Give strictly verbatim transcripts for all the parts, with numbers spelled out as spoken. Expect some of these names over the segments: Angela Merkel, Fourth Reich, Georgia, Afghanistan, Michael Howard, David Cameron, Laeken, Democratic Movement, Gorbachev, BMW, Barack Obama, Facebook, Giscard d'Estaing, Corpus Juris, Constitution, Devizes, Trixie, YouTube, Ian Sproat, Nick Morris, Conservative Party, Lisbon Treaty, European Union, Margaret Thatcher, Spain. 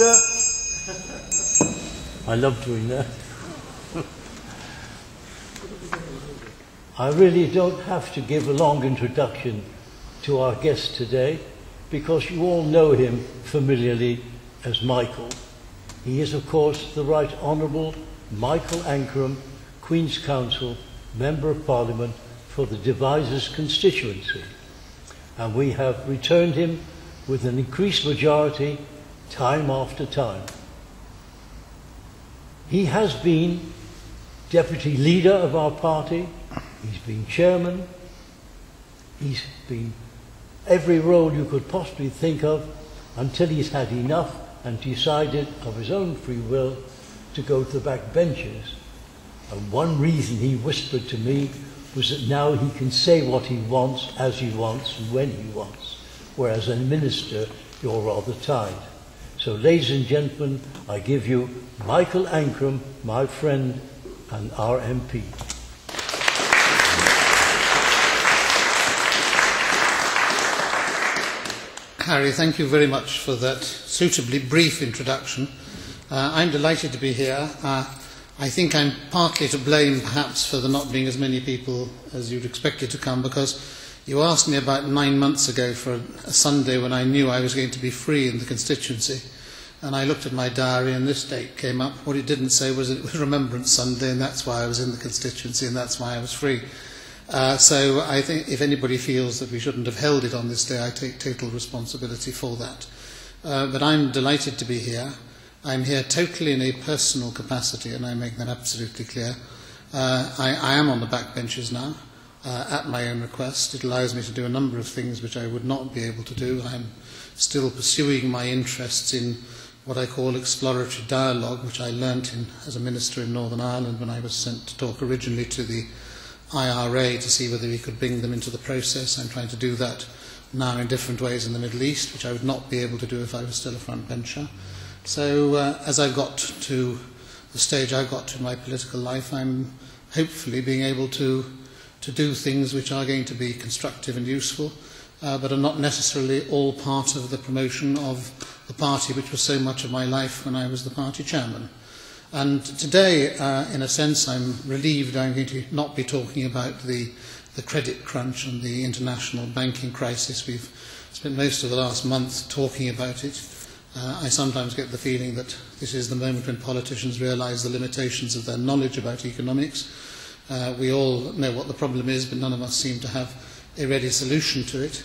order. I love doing that. I really don't have to give a long introduction to our guest today, because you all know him familiarly as Michael. He is, of course, the Right Honourable Michael Ancram, Queen's Counsel, Member of Parliament for the Devizes constituency. And we have returned him with an increased majority time after time. He has been deputy leader of our party, he's been chairman, he's been every role you could possibly think of until he's had enough and decided of his own free will to go to the back benches. And one reason he whispered to me was that now he can say what he wants, as he wants, and when he wants, whereas as a minister you're rather tied. So, ladies and gentlemen, I give you Michael Ancram, my friend and our M P. Harry, thank you very much for that suitably brief introduction. Uh, I'm delighted to be here. Uh, I think I'm partly to blame, perhaps, for there not being as many people as you'd expected to come, because you asked me about nine months ago for a, a Sunday when I knew I was going to be free in the constituency. And I looked at my diary and this date came up. What it didn't say was it was Remembrance Sunday, and that's why I was in the constituency and that's why I was free. Uh, so I think if anybody feels that we shouldn't have held it on this day, I take total responsibility for that. Uh, but I'm delighted to be here. I'm here totally in a personal capacity, and I make that absolutely clear. Uh, I, I am on the backbenches now, uh, at my own request. It allows me to do a number of things which I would not be able to do. I'm still pursuing my interests in what I call exploratory dialogue, which I learnt in, as a minister in Northern Ireland when I was sent to talk originally to the I R A to see whether we could bring them into the process. I'm trying to do that now in different ways in the Middle East, which I would not be able to do if I was still a frontbencher. So uh, as I've got to the stage I've got to in my political life, I'm hopefully being able to, to do things which are going to be constructive and useful, uh, but are not necessarily all part of the promotion of the party, which was so much of my life when I was the party chairman. And today, uh, in a sense, I'm relieved I'm going to not be talking about the, the credit crunch and the international banking crisis. We've spent most of the last month talking about it. Uh, I sometimes get the feeling that this is the moment when politicians realise the limitations of their knowledge about economics. Uh, we all know what the problem is, but none of us seem to have a ready solution to it.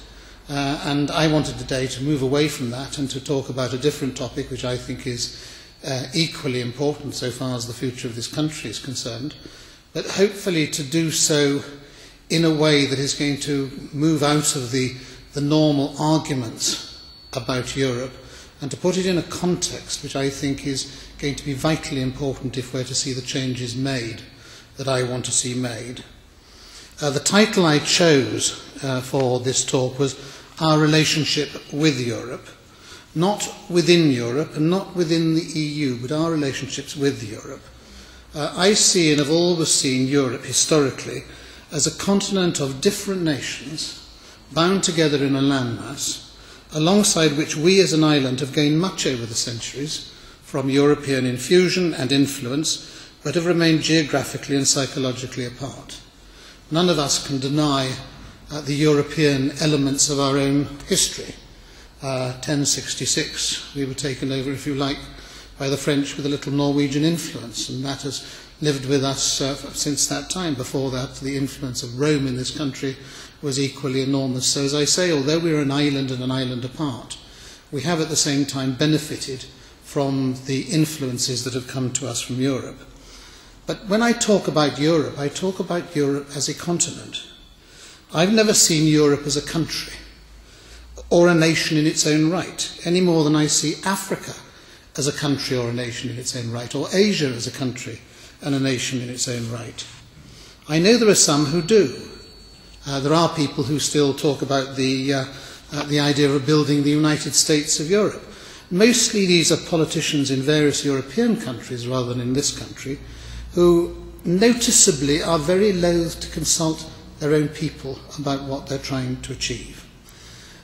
Uh, and I wanted today to move away from that and to talk about a different topic, which I think is uh, equally important so far as the future of this country is concerned, but hopefully to do so in a way that is going to move out of the, the normal arguments about Europe, and to put it in a context which I think is going to be vitally important if we're to see the changes made that I want to see made. Uh, the title I chose uh, for this talk was Our Relationship with Europe. Not within Europe and not within the E U, but our relationships with Europe. Uh, I see and have always seen Europe historically as a continent of different nations bound together in a landmass, alongside which we as an island have gained much over the centuries from European infusion and influence, but have remained geographically and psychologically apart. None of us can deny uh, the European elements of our own history. Uh, ten sixty-six, we were taken over, if you like, by the French with a little Norwegian influence, and that has lived with us uh, since that time. Before that, the influence of Rome in this country was equally enormous. So as I say, although we're an island and an island apart, we have at the same time benefited from the influences that have come to us from Europe. But when I talk about Europe, I talk about Europe as a continent. I've never seen Europe as a country or a nation in its own right, any more than I see Africa as a country or a nation in its own right, or Asia as a country and a nation in its own right. I know there are some who do. Uh, there are people who still talk about the, uh, uh, the idea of building the United States of Europe. Mostly these are politicians in various European countries rather than in this country, who noticeably are very loath to consult their own people about what they're trying to achieve.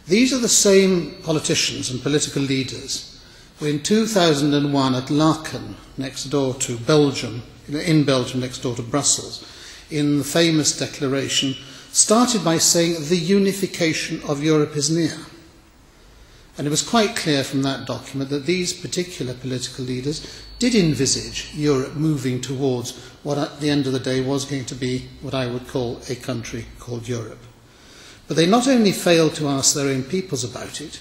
These are the same politicians and political leaders in two thousand one at Laeken, next door to Belgium, in Belgium, next door to Brussels, in the famous declaration, started by saying the unification of Europe is near. And it was quite clear from that document that these particular political leaders did envisage Europe moving towards what at the end of the day was going to be what I would call a country called Europe. But they not only failed to ask their own peoples about it,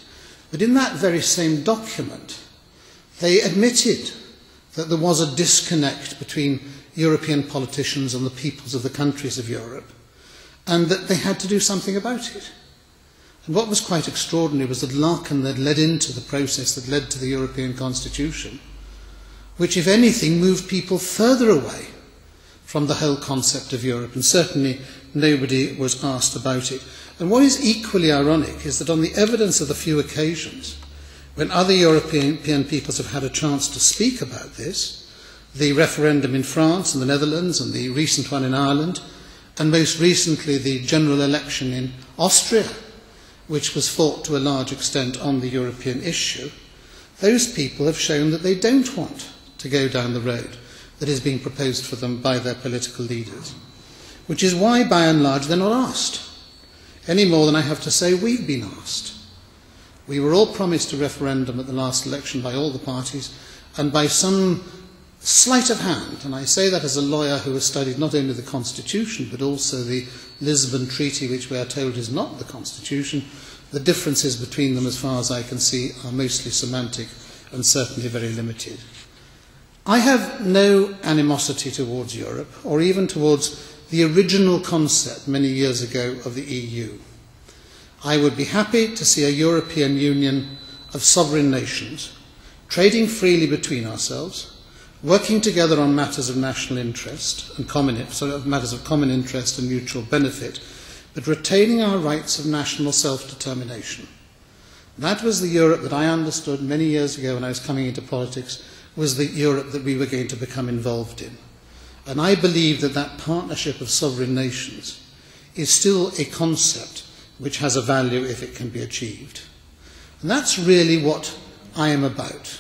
but in that very same document, they admitted that there was a disconnect between European politicians and the peoples of the countries of Europe, and that they had to do something about it. And what was quite extraordinary was that Laeken had led into the process that led to the European Constitution, which, if anything, moved people further away from the whole concept of Europe, and certainly nobody was asked about it. And what is equally ironic is that on the evidence of the few occasions when other European peoples have had a chance to speak about this, the referendum in France and the Netherlands and the recent one in Ireland, and most recently the general election in Austria, which was fought to a large extent on the European issue, those people have shown that they don't want to go down the road that is being proposed for them by their political leaders. Which is why, by and large, they're not asked, any more than I have to say we've been asked. We were all promised a referendum at the last election by all the parties, and by some sleight of hand, and I say that as a lawyer who has studied not only the Constitution, but also the Lisbon Treaty, which we are told is not the Constitution, the differences between them, as far as I can see, are mostly semantic and certainly very limited. I have no animosity towards Europe, or even towards the original concept many years ago of the E U. I would be happy to see a European Union of sovereign nations, trading freely between ourselves, working together on matters of national interest and common, sort of matters of common interest and mutual benefit, but retaining our rights of national self-determination. That was the Europe that I understood many years ago when I was coming into politics, was the Europe that we were going to become involved in. And I believe that that partnership of sovereign nations is still a concept which has a value if it can be achieved. And that's really what I am about.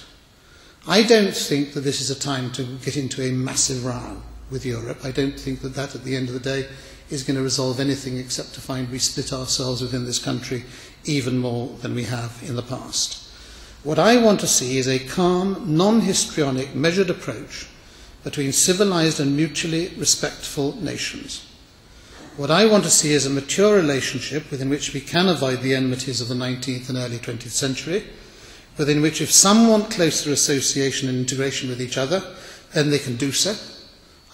I don't think that this is a time to get into a massive row with Europe. I don't think that that, at the end of the day, is going to resolve anything except to find we split ourselves within this country even more than we have in the past. What I want to see is a calm, non-histrionic, measured approach between civilized and mutually respectful nations. What I want to see is a mature relationship within which we can avoid the enmities of the nineteenth and early twentieth century, within which if some want closer association and integration with each other, then they can do so.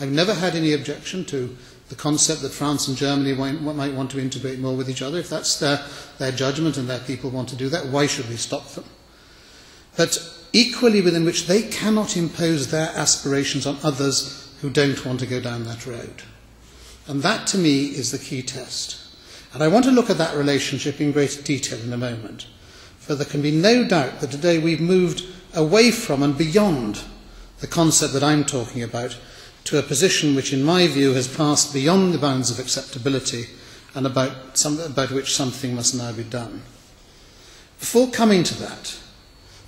I've never had any objection to the concept that France and Germany might want to integrate more with each other. If that's their, their judgment and their people want to do that, why should we stop them? But equally within which they cannot impose their aspirations on others who don't want to go down that road. And that, to me, is the key test. And I want to look at that relationship in greater detail in a moment, for there can be no doubt that today we've moved away from and beyond the concept that I'm talking about to a position which, in my view, has passed beyond the bounds of acceptability and about, some, about which something must now be done. Before coming to that,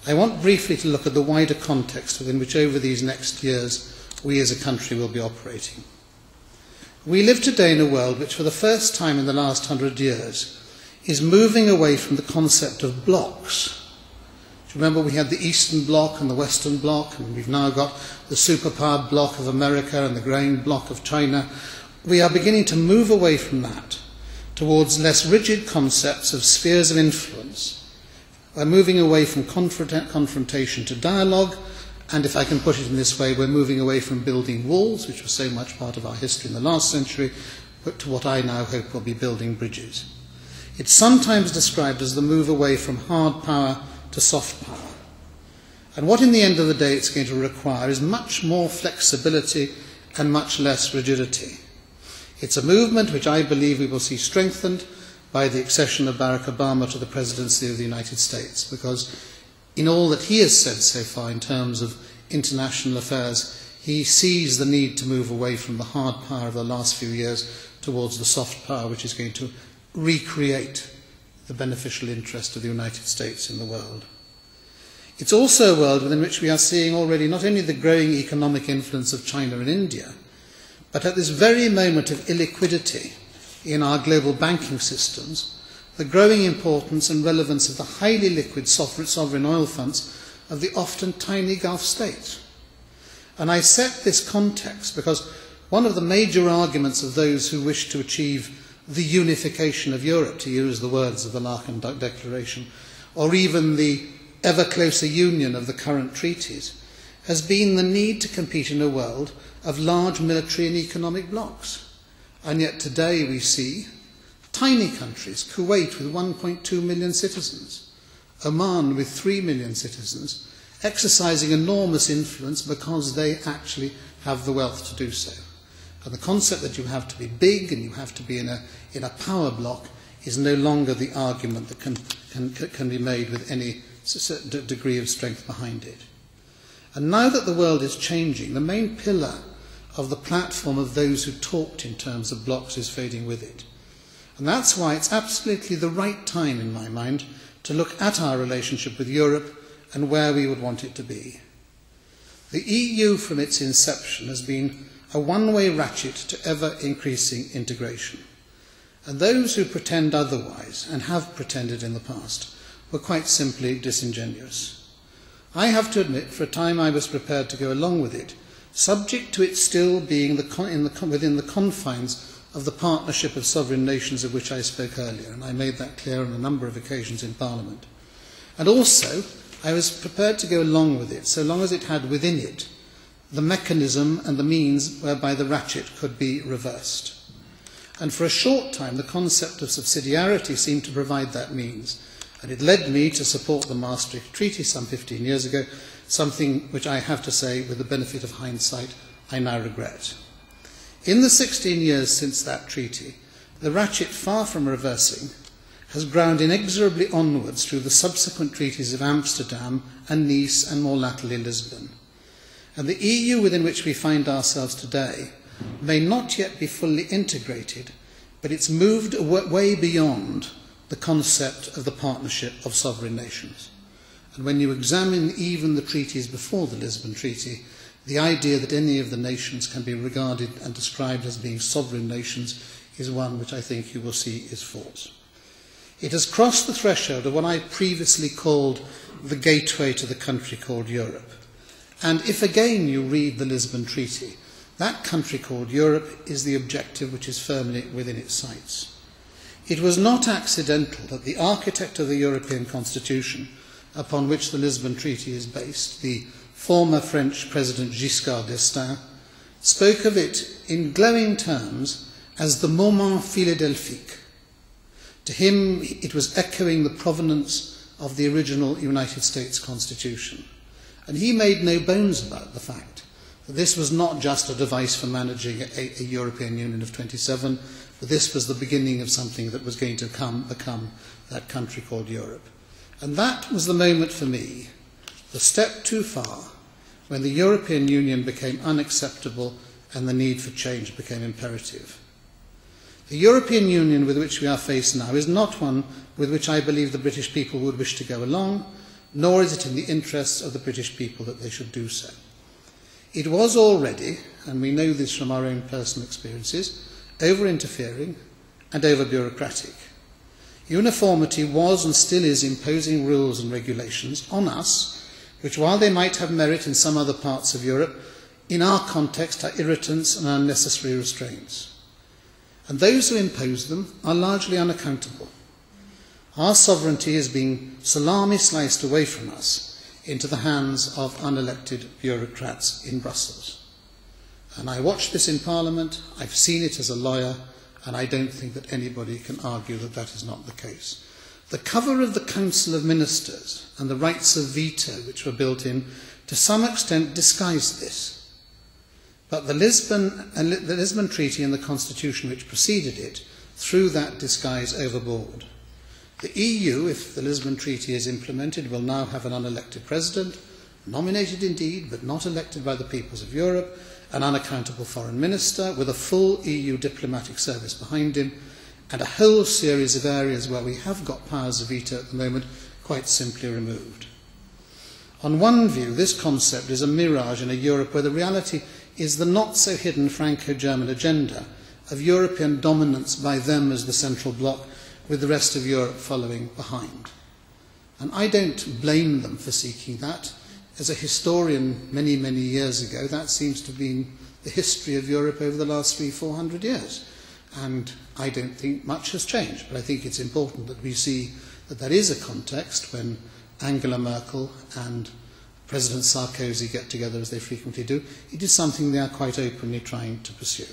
I want briefly to look at the wider context within which over these next years we as a country will be operating. We live today in a world which for the first time in the last hundred years is moving away from the concept of blocks. Do you remember we had the Eastern Bloc and the Western Bloc, and we've now got the superpowered bloc of America and the growing bloc of China. We are beginning to move away from that towards less rigid concepts of spheres of influence. We're moving away from confrontation to dialogue, and if I can put it in this way, we're moving away from building walls, which was so much part of our history in the last century, but to what I now hope will be building bridges. It's sometimes described as the move away from hard power to soft power. And what in the end of the day it's going to require is much more flexibility and much less rigidity. It's a movement which I believe we will see strengthened by the accession of Barack Obama to the presidency of the United States, because in all that he has said so far in terms of international affairs, he sees the need to move away from the hard power of the last few years towards the soft power, which is going to recreate the beneficial interest of the United States in the world. It's also a world within which we are seeing already not only the growing economic influence of China and India, but at this very moment of illiquidity in our global banking systems, the growing importance and relevance of the highly liquid sovereign oil funds of the often tiny Gulf states. And I set this context because one of the major arguments of those who wish to achieve the unification of Europe, to use the words of the Laeken Declaration, or even the ever closer union of the current treaties, has been the need to compete in a world of large military and economic blocs. And yet today we see tiny countries, Kuwait with one point two million citizens, Oman with three million citizens, exercising enormous influence because they actually have the wealth to do so. And the concept that you have to be big and you have to be in a, in a power block is no longer the argument that can, can, can be made with any certain degree of strength behind it. And now that the world is changing, the main pillar of the platform of those who talked in terms of blocks is fading with it. And that's why it's absolutely the right time, in my mind, to look at our relationship with Europe and where we would want it to be. The E U from its inception has been a one-way ratchet to ever-increasing integration. And those who pretend otherwise, and have pretended in the past, were quite simply disingenuous. I have to admit, for a time I was prepared to go along with it, subject to it still being the con in the con within the confines of the partnership of sovereign nations of which I spoke earlier, and I made that clear on a number of occasions in Parliament. And also, I was prepared to go along with it, so long as it had within it the mechanism and the means whereby the ratchet could be reversed. And for a short time, the concept of subsidiarity seemed to provide that means, and it led me to support the Maastricht Treaty some fifteen years ago, something which I have to say, with the benefit of hindsight, I now regret. In the sixteen years since that treaty, the ratchet, far from reversing, has ground inexorably onwards through the subsequent treaties of Amsterdam and Nice and more latterly Lisbon. And the E U within which we find ourselves today may not yet be fully integrated, but it's moved way beyond the concept of the partnership of sovereign nations. And when you examine even the treaties before the Lisbon Treaty, the idea that any of the nations can be regarded and described as being sovereign nations is one which I think you will see is false. It has crossed the threshold of what I previously called the gateway to the country called Europe. And if again you read the Lisbon Treaty, that country called Europe is the objective which is firmly within its sights. It was not accidental that the architect of the European Constitution, upon which the Lisbon Treaty is based, the former French President Giscard d'Estaing, spoke of it in glowing terms as the moment philadelphique. To him, it was echoing the provenance of the original United States Constitution. And he made no bones about the fact that this was not just a device for managing a, a European Union of twenty-seven, this was the beginning of something that was going to come, become that country called Europe. And that was the moment for me, the step too far, when the European Union became unacceptable and the need for change became imperative. The European Union with which we are faced now is not one with which I believe the British people would wish to go along, nor is it in the interests of the British people that they should do so. It was already, and we know this from our own personal experiences, over-interfering and over-bureaucratic. Uniformity was and still is imposing rules and regulations on us, which, while they might have merit in some other parts of Europe, in our context are irritants and unnecessary restraints. And those who impose them are largely unaccountable. Our sovereignty is being salami-sliced away from us into the hands of unelected bureaucrats in Brussels. And I watched this in Parliament, I've seen it as a lawyer, and I don't think that anybody can argue that that is not the case. The cover of the Council of Ministers and the rights of veto which were built in, to some extent, disguised this. But the Lisbon, uh, the Lisbon Treaty and the Constitution which preceded it threw that disguise overboard. The E U, if the Lisbon Treaty is implemented, will now have an unelected president, nominated indeed, but not elected by the peoples of Europe, an unaccountable foreign minister with a full E U diplomatic service behind him, and a whole series of areas where we have got powers of veto at the moment quite simply removed. On one view, this concept is a mirage in a Europe where the reality is the not-so-hidden Franco-German agenda of European dominance by them as the central bloc, with the rest of Europe following behind. And I don't blame them for seeking that. As a historian many, many years ago, that seems to have been the history of Europe over the last three, four hundred years. And I don't think much has changed, but I think it's important that we see that there is a context when Angela Merkel and President Sarkozy get together, as they frequently do. It is something they are quite openly trying to pursue.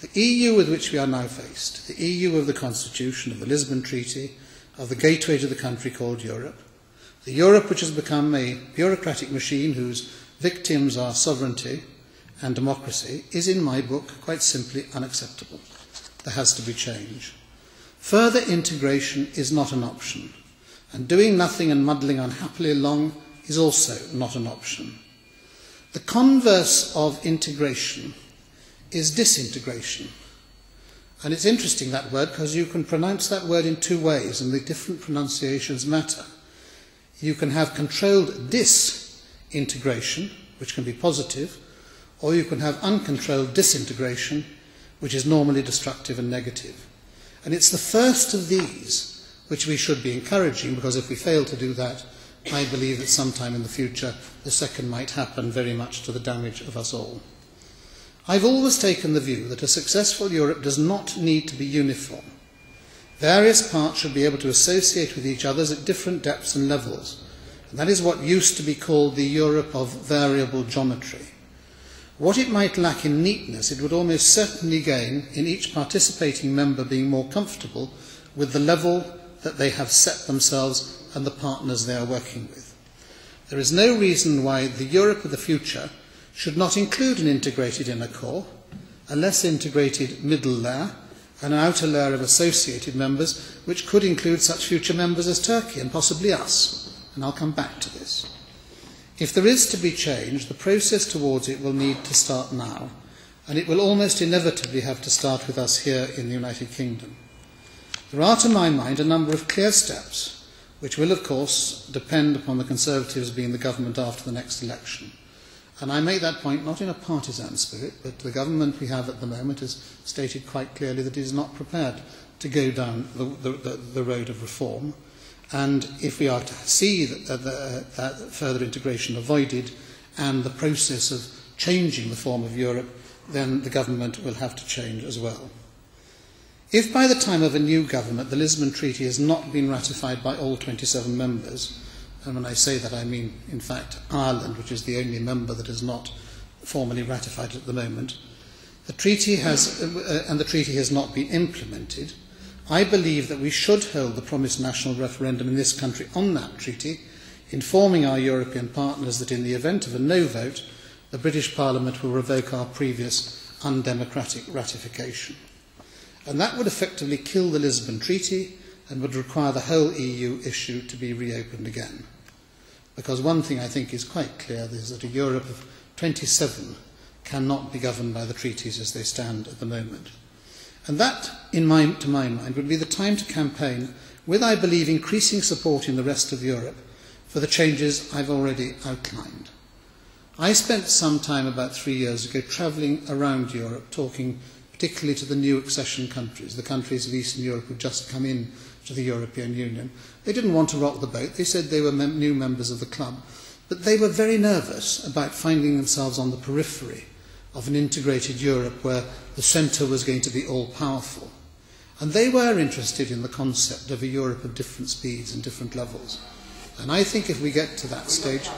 The E U with which we are now faced, the E U of the Constitution, of the Lisbon Treaty, of the gateway to the country called Europe, the Europe which has become a bureaucratic machine whose victims are sovereignty and democracy, is in my book quite simply unacceptable. There has to be change. Further integration is not an option, and doing nothing and muddling unhappily along is also not an option. The converse of integration is disintegration. And it's interesting, that word, because you can pronounce that word in two ways, and the different pronunciations matter. You can have controlled disintegration, which can be positive, or you can have uncontrolled disintegration, which is normally destructive and negative. And it's the first of these which we should be encouraging, because if we fail to do that, I believe that sometime in the future the second might happen, very much to the damage of us all. I've always taken the view that a successful Europe does not need to be uniform. Various parts should be able to associate with each other at different depths and levels. And that is what used to be called the Europe of variable geometry. What it might lack in neatness, it would almost certainly gain in each participating member being more comfortable with the level that they have set themselves and the partners they are working with. There is no reason why the Europe of the future should not include an integrated inner core, a less integrated middle layer, and an outer layer of associated members, which could include such future members as Turkey and possibly us. And I'll come back to this. If there is to be change, the process towards it will need to start now, and it will almost inevitably have to start with us here in the United Kingdom. There are, to my mind, a number of clear steps, which will, of course, depend upon the Conservatives being the government after the next election. And I make that point not in a partisan spirit, but the government we have at the moment has stated quite clearly that it is not prepared to go down the, the, the road of reform. And if we are to see that, that, that further integration avoided and the process of changing the form of Europe, then the government will have to change as well. If by the time of a new government the Lisbon Treaty has not been ratified by all twenty-seven members, and when I say that, I mean, in fact, Ireland, which is the only member that is not formally ratified at the moment, the treaty has, uh, and the treaty has not been implemented, I believe that we should hold the promised national referendum in this country on that treaty, informing our European partners that in the event of a no vote, the British Parliament will revoke our previous undemocratic ratification. And that would effectively kill the Lisbon Treaty and would require the whole E U issue to be reopened again. Because one thing I think is quite clear is that a Europe of twenty-seven cannot be governed by the treaties as they stand at the moment. And that, in my, to my mind, would be the time to campaign with, I believe, increasing support in the rest of Europe for the changes I've already outlined. I spent some time about three years ago travelling around Europe, talking particularly to the new accession countries, the countries of Eastern Europe who had just come in to the European Union. They didn't want to rock the boat. They said they were mem- new members of the club. But they were very nervous about finding themselves on the periphery of an integrated Europe where the centre was going to be all-powerful. And they were interested in the concept of a Europe of different speeds and different levels. And I think if we get to that stage...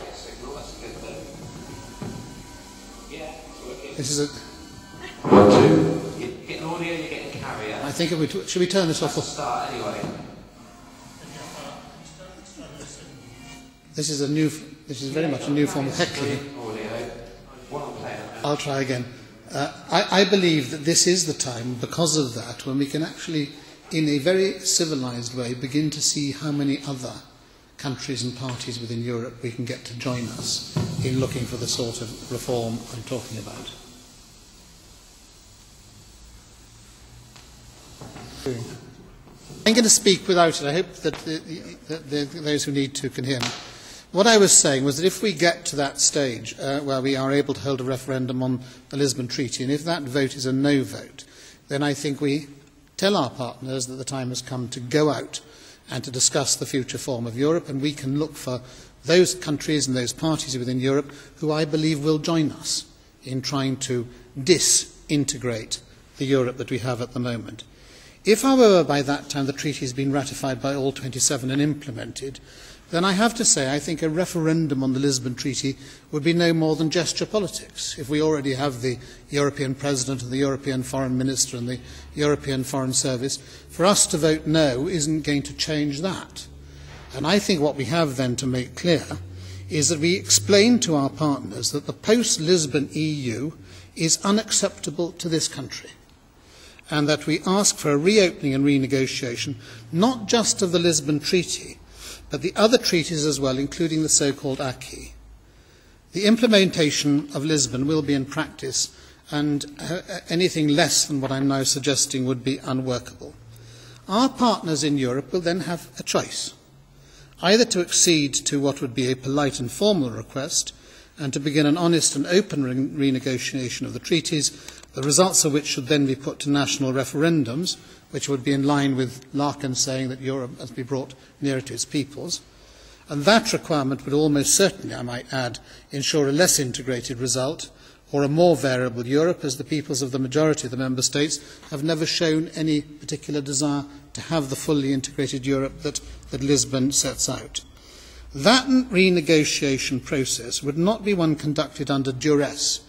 This is a... One, two. Get an audio, you get a carrier. I think if we t- should we turn this off? That's the start anyway. This is a new. This is very much a new form of heckling. I'll try again. Uh, I, I believe that this is the time, because of that, when we can actually, in a very civilised way, begin to see how many other countries and parties within Europe we can get to join us in looking for the sort of reform I'm talking about. I'm going to speak without it. I hope that, the, that the, those who need to can hear me. What I was saying was that if we get to that stage uh, where we are able to hold a referendum on the Lisbon Treaty, and if that vote is a no vote, then I think we tell our partners that the time has come to go out and to discuss the future form of Europe, and we can look for those countries and those parties within Europe who I believe will join us in trying to disintegrate the Europe that we have at the moment. If, however, by that time the treaty has been ratified by all twenty-seven and implemented, then I have to say I think a referendum on the Lisbon Treaty would be no more than gesture politics. If we already have the European President and the European Foreign Minister and the European Foreign Service, for us to vote no isn't going to change that. And I think what we have then to make clear is that we explain to our partners that the post-Lisbon E U is unacceptable to this country, and that we ask for a reopening and renegotiation, not just of the Lisbon Treaty, but the other treaties as well, including the so-called Acquis. The implementation of Lisbon will be in practice, and uh, anything less than what I'm now suggesting would be unworkable. Our partners in Europe will then have a choice, either to accede to what would be a polite and formal request, and to begin an honest and open re renegotiation of the treaties, the results of which should then be put to national referendums, which would be in line with Laeken saying that Europe must be brought nearer to its peoples. And that requirement would almost certainly, I might add, ensure a less integrated result, or a more variable Europe, as the peoples of the majority of the member states have never shown any particular desire to have the fully integrated Europe that, that Lisbon sets out. That renegotiation process would not be one conducted under duress,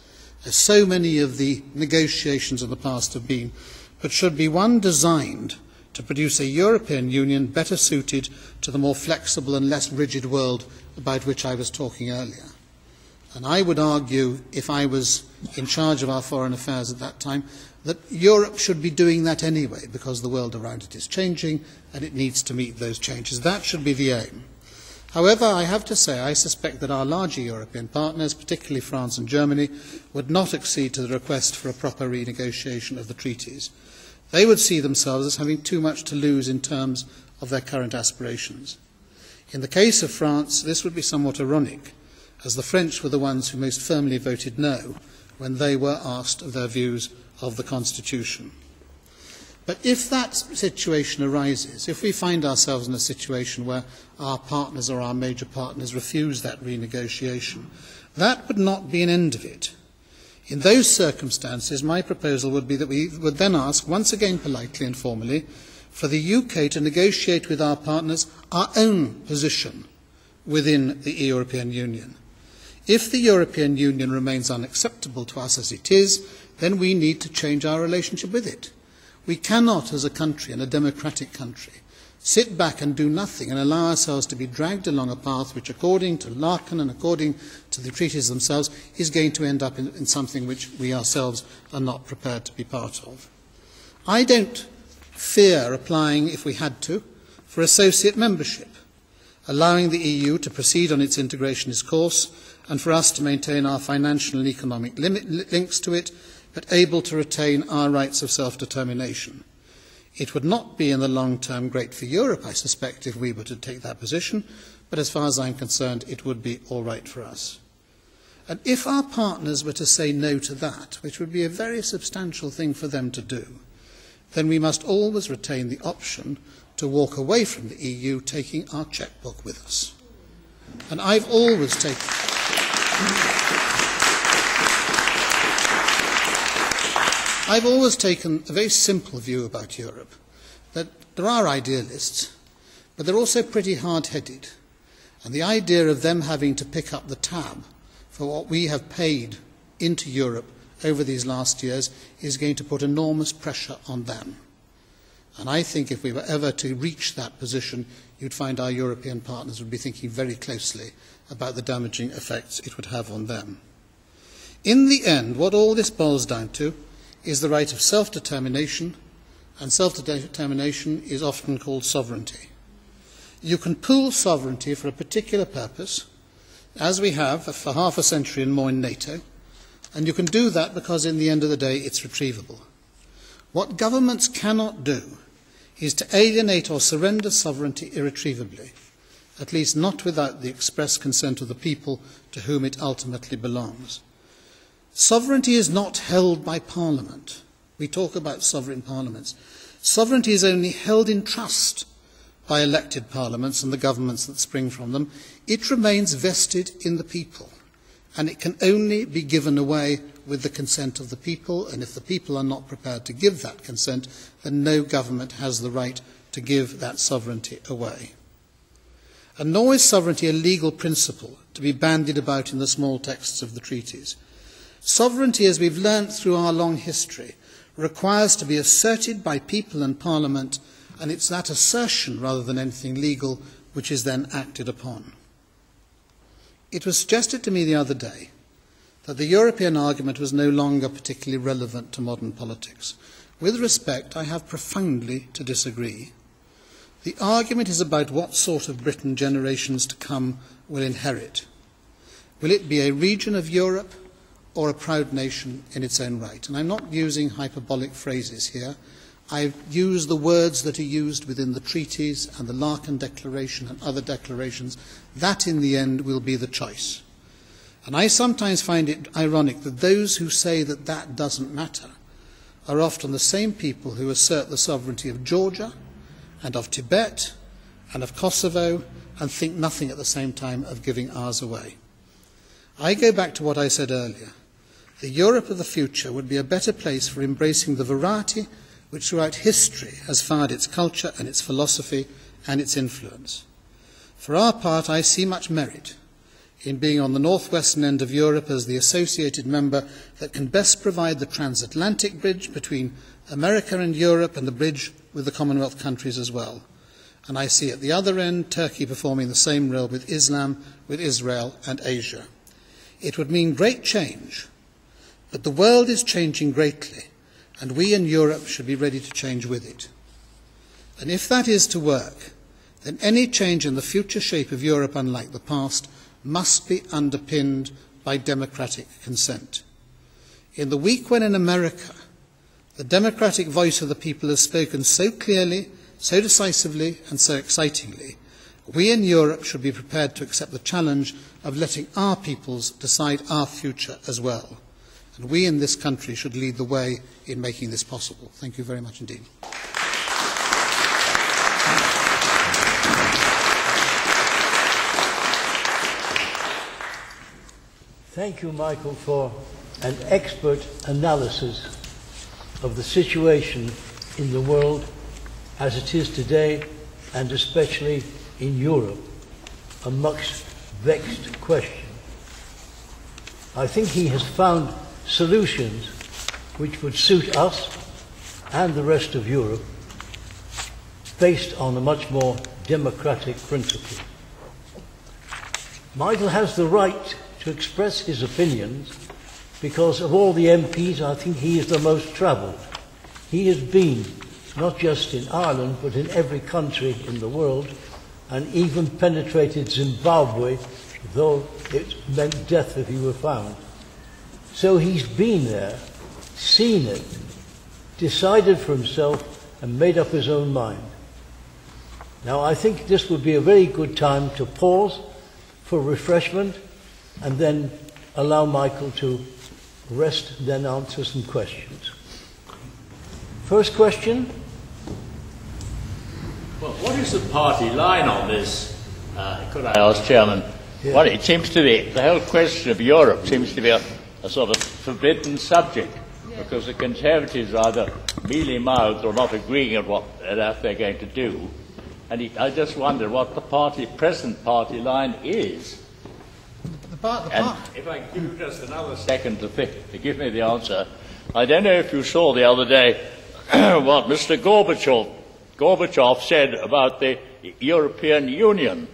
as so many of the negotiations of the past have been, but should be one designed to produce a European Union better suited to the more flexible and less rigid world about which I was talking earlier. And I would argue, if I was in charge of our foreign affairs at that time, that Europe should be doing that anyway, because the world around it is changing and it needs to meet those changes. That should be the aim. However, I have to say, I suspect that our larger European partners, particularly France and Germany, would not accede to the request for a proper renegotiation of the treaties. They would see themselves as having too much to lose in terms of their current aspirations. In the case of France, this would be somewhat ironic, as the French were the ones who most firmly voted no when they were asked of their views of the Constitution. But if that situation arises, if we find ourselves in a situation where our partners or our major partners refuse that renegotiation, that would not be an end of it. In those circumstances, my proposal would be that we would then ask, once again politely and formally, for the U K to negotiate with our partners our own position within the European Union. If the European Union remains unacceptable to us as it is, then we need to change our relationship with it. We cannot, as a country and a democratic country, sit back and do nothing and allow ourselves to be dragged along a path which, according to Laeken and according to the treaties themselves, is going to end up in, in something which we ourselves are not prepared to be part of. I don't fear applying, if we had to, for associate membership, allowing the E U to proceed on its integrationist course and for us to maintain our financial and economic links to it, but able to retain our rights of self-determination. It would not be in the long term great for Europe, I suspect, if we were to take that position, but as far as I'm concerned, it would be all right for us. And if our partners were to say no to that, which would be a very substantial thing for them to do, then we must always retain the option to walk away from the E U taking our chequebook with us. And I've always taken... I've always taken a very simple view about Europe, that there are idealists, but they're also pretty hard-headed. And the idea of them having to pick up the tab for what we have paid into Europe over these last years is going to put enormous pressure on them. And I think if we were ever to reach that position, you'd find our European partners would be thinking very closely about the damaging effects it would have on them. In the end, what all this boils down to is the right of self-determination, and self-determination is often called sovereignty. You can pool sovereignty for a particular purpose, as we have for half a century and more in NATO, and you can do that because in the end of the day it's retrievable. What governments cannot do is to alienate or surrender sovereignty irretrievably, at least not without the express consent of the people to whom it ultimately belongs. Sovereignty is not held by Parliament. We talk about sovereign parliaments. Sovereignty is only held in trust by elected parliaments and the governments that spring from them. It remains vested in the people, and it can only be given away with the consent of the people, and if the people are not prepared to give that consent, then no government has the right to give that sovereignty away. And nor is sovereignty a legal principle to be bandied about in the small texts of the treaties. Sovereignty, as we've learnt through our long history, requires to be asserted by people and Parliament, and it's that assertion rather than anything legal which is then acted upon. It was suggested to me the other day that the European argument was no longer particularly relevant to modern politics. With respect, I have profoundly to disagree. The argument is about what sort of Britain generations to come will inherit. Will it be a region of Europe or a proud nation in its own right? And I'm not using hyperbolic phrases here. I've used the words that are used within the treaties and the Laeken Declaration and other declarations. That, in the end, will be the choice. And I sometimes find it ironic that those who say that that doesn't matter are often the same people who assert the sovereignty of Georgia and of Tibet and of Kosovo and think nothing at the same time of giving ours away. I go back to what I said earlier. The Europe of the future would be a better place for embracing the variety which throughout history has fired its culture and its philosophy and its influence. For our part, I see much merit in being on the northwestern end of Europe as the associated member that can best provide the transatlantic bridge between America and Europe and the bridge with the Commonwealth countries as well. And I see at the other end Turkey performing the same role with Islam, with Israel and Asia. It would mean great change, but the world is changing greatly, and we in Europe should be ready to change with it. And if that is to work, then any change in the future shape of Europe, unlike the past, must be underpinned by democratic consent. In the week when in America the democratic voice of the people has spoken so clearly, so decisively, and so excitingly, we in Europe should be prepared to accept the challenge of letting our peoples decide our future as well. And we in this country should lead the way in making this possible. Thank you very much indeed. Thank you, Michael, for an expert analysis of the situation in the world as it is today, and especially in Europe, a much vexed question. I think he has found solutions which would suit us and the rest of Europe based on a much more democratic principle. Michael has the right to express his opinions because of all the M Ps, I think he is the most travelled. He has been, not just in Ireland, but in every country in the world, and even penetrated Zimbabwe, though it meant death if he were found. So he's been there, seen it, decided for himself, and made up his own mind. Now, I think this would be a very good time to pause for refreshment and then allow Michael to rest, then answer some questions. First question. Well, what is the party line on this? Uh, could I ask, Chairman? Yeah. Well, it seems to be, the whole question of Europe seems to be a, a sort of forbidden subject, yeah, because the Conservatives are either mealy-mouthed or not agreeing on what on earth they're going to do. And it, I just wonder what the party, present party line is. The part, the part. And if I give you just another second to, think, to give me the answer, I don't know if you saw the other day what Mister Gorbachev Gorbachev said about the European Union.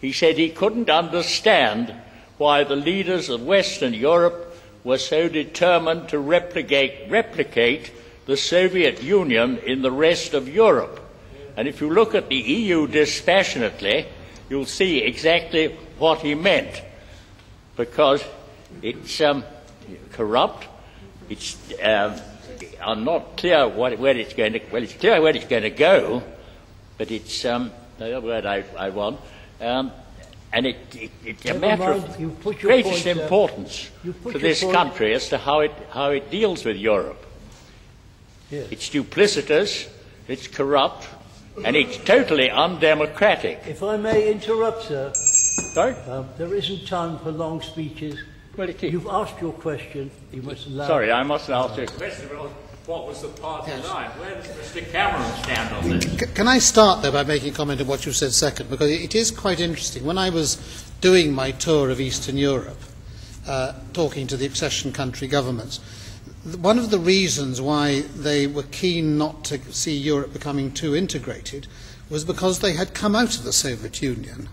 He said he couldn't understand why the leaders of Western Europe were so determined to replicate, replicate the Soviet Union in the rest of Europe. And if you look at the E U dispassionately, you'll see exactly what he meant, because it's um, corrupt, it's... Um, I'm not clear what, where it's going to. Well, it's clear where it's going to go, but it's um, the other word I, I want. Um, and it, it, it's a matter of greatest importance to this country as to how it, how it deals with Europe. Yes. It's duplicitous, it's corrupt, and it's totally undemocratic. If I may interrupt, sir. Sorry? Um, there isn't time for long speeches. Well, it is. You've asked your question. You must allow Sorry, I must ask your question. What was the party yes. line? Where does Mister Cameron stand on this? Can I start there by making a comment on what you said second? Because it is quite interesting. When I was doing my tour of Eastern Europe, uh, talking to the accession country governments, one of the reasons why they were keen not to see Europe becoming too integrated was because they had come out of the Soviet Union,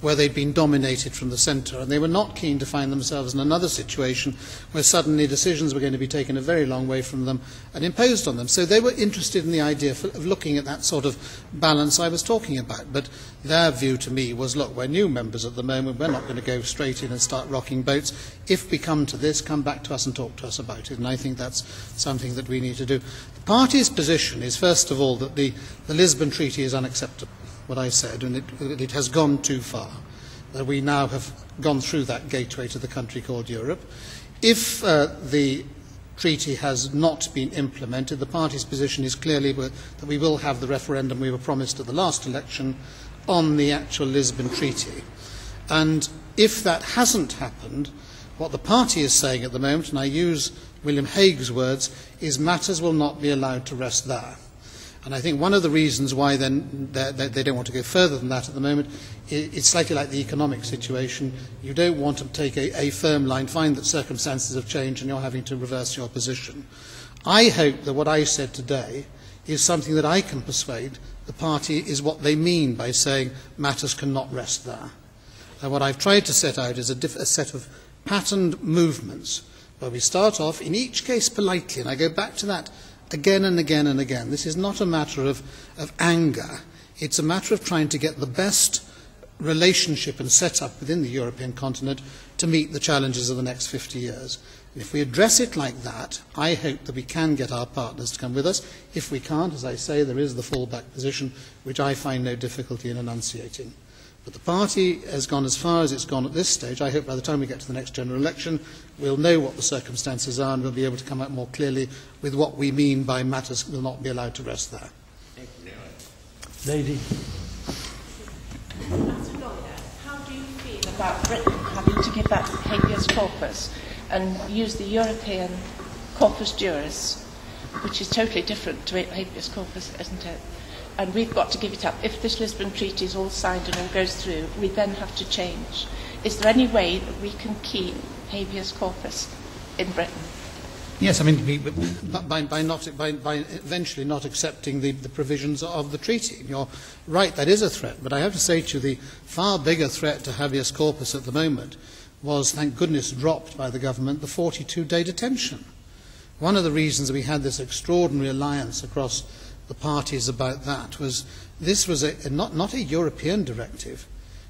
where they'd been dominated from the centre, and they were not keen to find themselves in another situation where suddenly decisions were going to be taken a very long way from them and imposed on them. So they were interested in the idea of looking at that sort of balance I was talking about. But their view to me was, look, we're new members at the moment, we're not going to go straight in and start rocking boats. If we come to this, come back to us and talk to us about it. And I think that's something that we need to do. The party's position is, first of all, that the, the Lisbon Treaty is unacceptable. What I said, and it, it has gone too far, that we now have gone through that gateway to the country called Europe. If uh, the treaty has not been implemented, the party's position is clearly that we will have the referendum we were promised at the last election on the actual Lisbon Treaty. And if that hasn't happened, what the party is saying at the moment, and I use William Hague's words, is matters will not be allowed to rest there. And I think one of the reasons why then they don't want to go further than that at the moment, it's slightly like the economic situation. You don't want to take a, a firm line, find that circumstances have changed and you're having to reverse your position. I hope that what I said today is something that I can persuade the party is what they mean by saying matters cannot rest there. And what I've tried to set out is a, diff a set of patterned movements where we start off, in each case politely, and I go back to that again and again and again. This is not a matter of, of anger. It's a matter of trying to get the best relationship and set-up within the European continent to meet the challenges of the next fifty years. And if we address it like that, I hope that we can get our partners to come with us. If we can't, as I say, there is the fallback position, which I find no difficulty in enunciating. But the party has gone as far as it's gone at this stage. I hope by the time we get to the next general election, we'll know what the circumstances are and we'll be able to come out more clearly with what we mean by matters will not be allowed to rest there. Thank you. Lady. Mister Lawyer, how do you feel about Britain having to give up habeas corpus and use the European corpus juris, which is totally different to habeas corpus, isn't it? And we've got to give it up. If this Lisbon Treaty is all signed and all goes through, we then have to change. Is there any way that we can keep habeas corpus in Britain? Yes, I mean, by, by, not, by, by eventually not accepting the, the provisions of the treaty. You're right, that is a threat. But I have to say to you, the far bigger threat to habeas corpus at the moment was, thank goodness, dropped by the government, the forty-two day detention. One of the reasons we had this extraordinary alliance across the parties about that was this was a, not, not a European directive.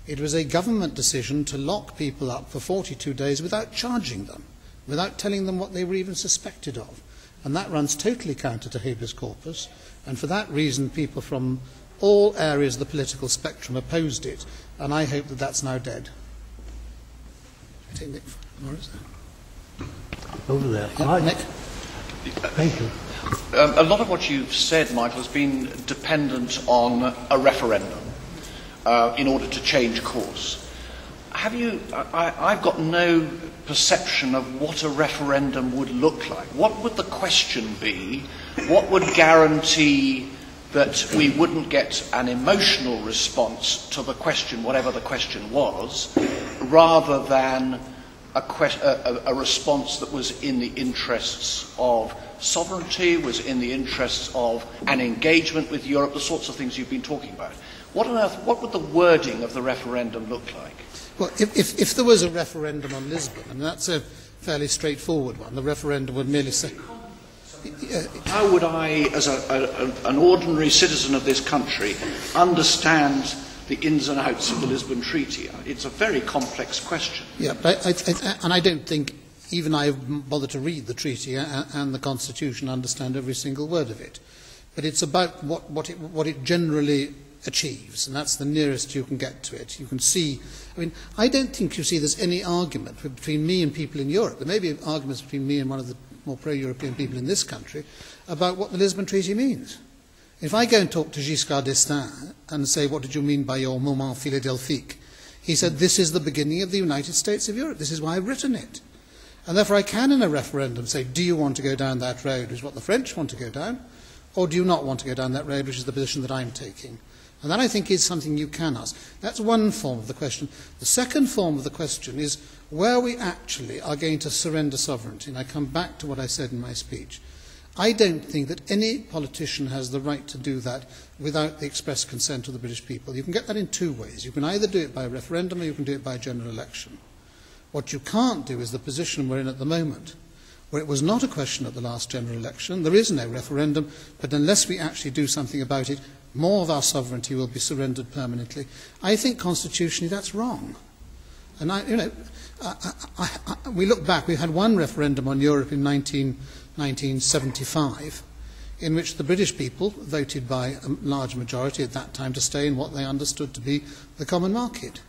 It was a government decision to lock people up for forty-two days without charging them, without telling them what they were even suspected of. And that runs totally counter to habeas corpus. And for that reason, people from all areas of the political spectrum opposed it. And I hope that that's now dead. I take Nick Morris. Over there. Yeah, right. Nick. Thank you. Um, a lot of what you've said, Michael, has been dependent on a referendum uh, in order to change course. Have you, I, I've got no perception of what a referendum would look like. What would the question be? What would guarantee that we wouldn't get an emotional response to the question, whatever the question was, rather than a, quest, a, a response that was in the interests of sovereignty, was in the interests of an engagement with Europe, the sorts of things you've been talking about. What on earth, what would the wording of the referendum look like? Well, if, if, if there was a referendum on Lisbon, I mean, that's a fairly straightforward one. The referendum would merely say... How would I, as a, a, an ordinary citizen of this country, understand the ins and outs of the Lisbon Treaty? It's a very complex question. Yeah, but I, I, and I don't think... Even I have bothered to read the treaty and the Constitution, understand every single word of it. But it's about what, what, it, what it generally achieves, and that's the nearest you can get to it. You can see, I mean, I don't think you see there's any argument between me and people in Europe. There may be arguments between me and one of the more pro-European people in this country about what the Lisbon Treaty means. If I go and talk to Giscard d'Estaing and say, what did you mean by your moment philadelphique? He said, this is the beginning of the United States of Europe. This is why I've written it. And therefore I can in a referendum say, do you want to go down that road, which is what the French want to go down, or do you not want to go down that road, which is the position that I'm taking? And that, I think, is something you can ask. That's one form of the question. The second form of the question is where we actually are going to surrender sovereignty. And I come back to what I said in my speech. I don't think that any politician has the right to do that without the express consent of the British people. You can get that in two ways. You can either do it by a referendum or you can do it by a general election. What you can't do is the position we're in at the moment, where it was not a question at the last general election. There is no referendum, but unless we actually do something about it, more of our sovereignty will be surrendered permanently. I think constitutionally that's wrong. And I, you know, I, I, I, we look back, we had one referendum on Europe in nineteen seventy-five, in which the British people voted by a large majority at that time to stay in what they understood to be the common market.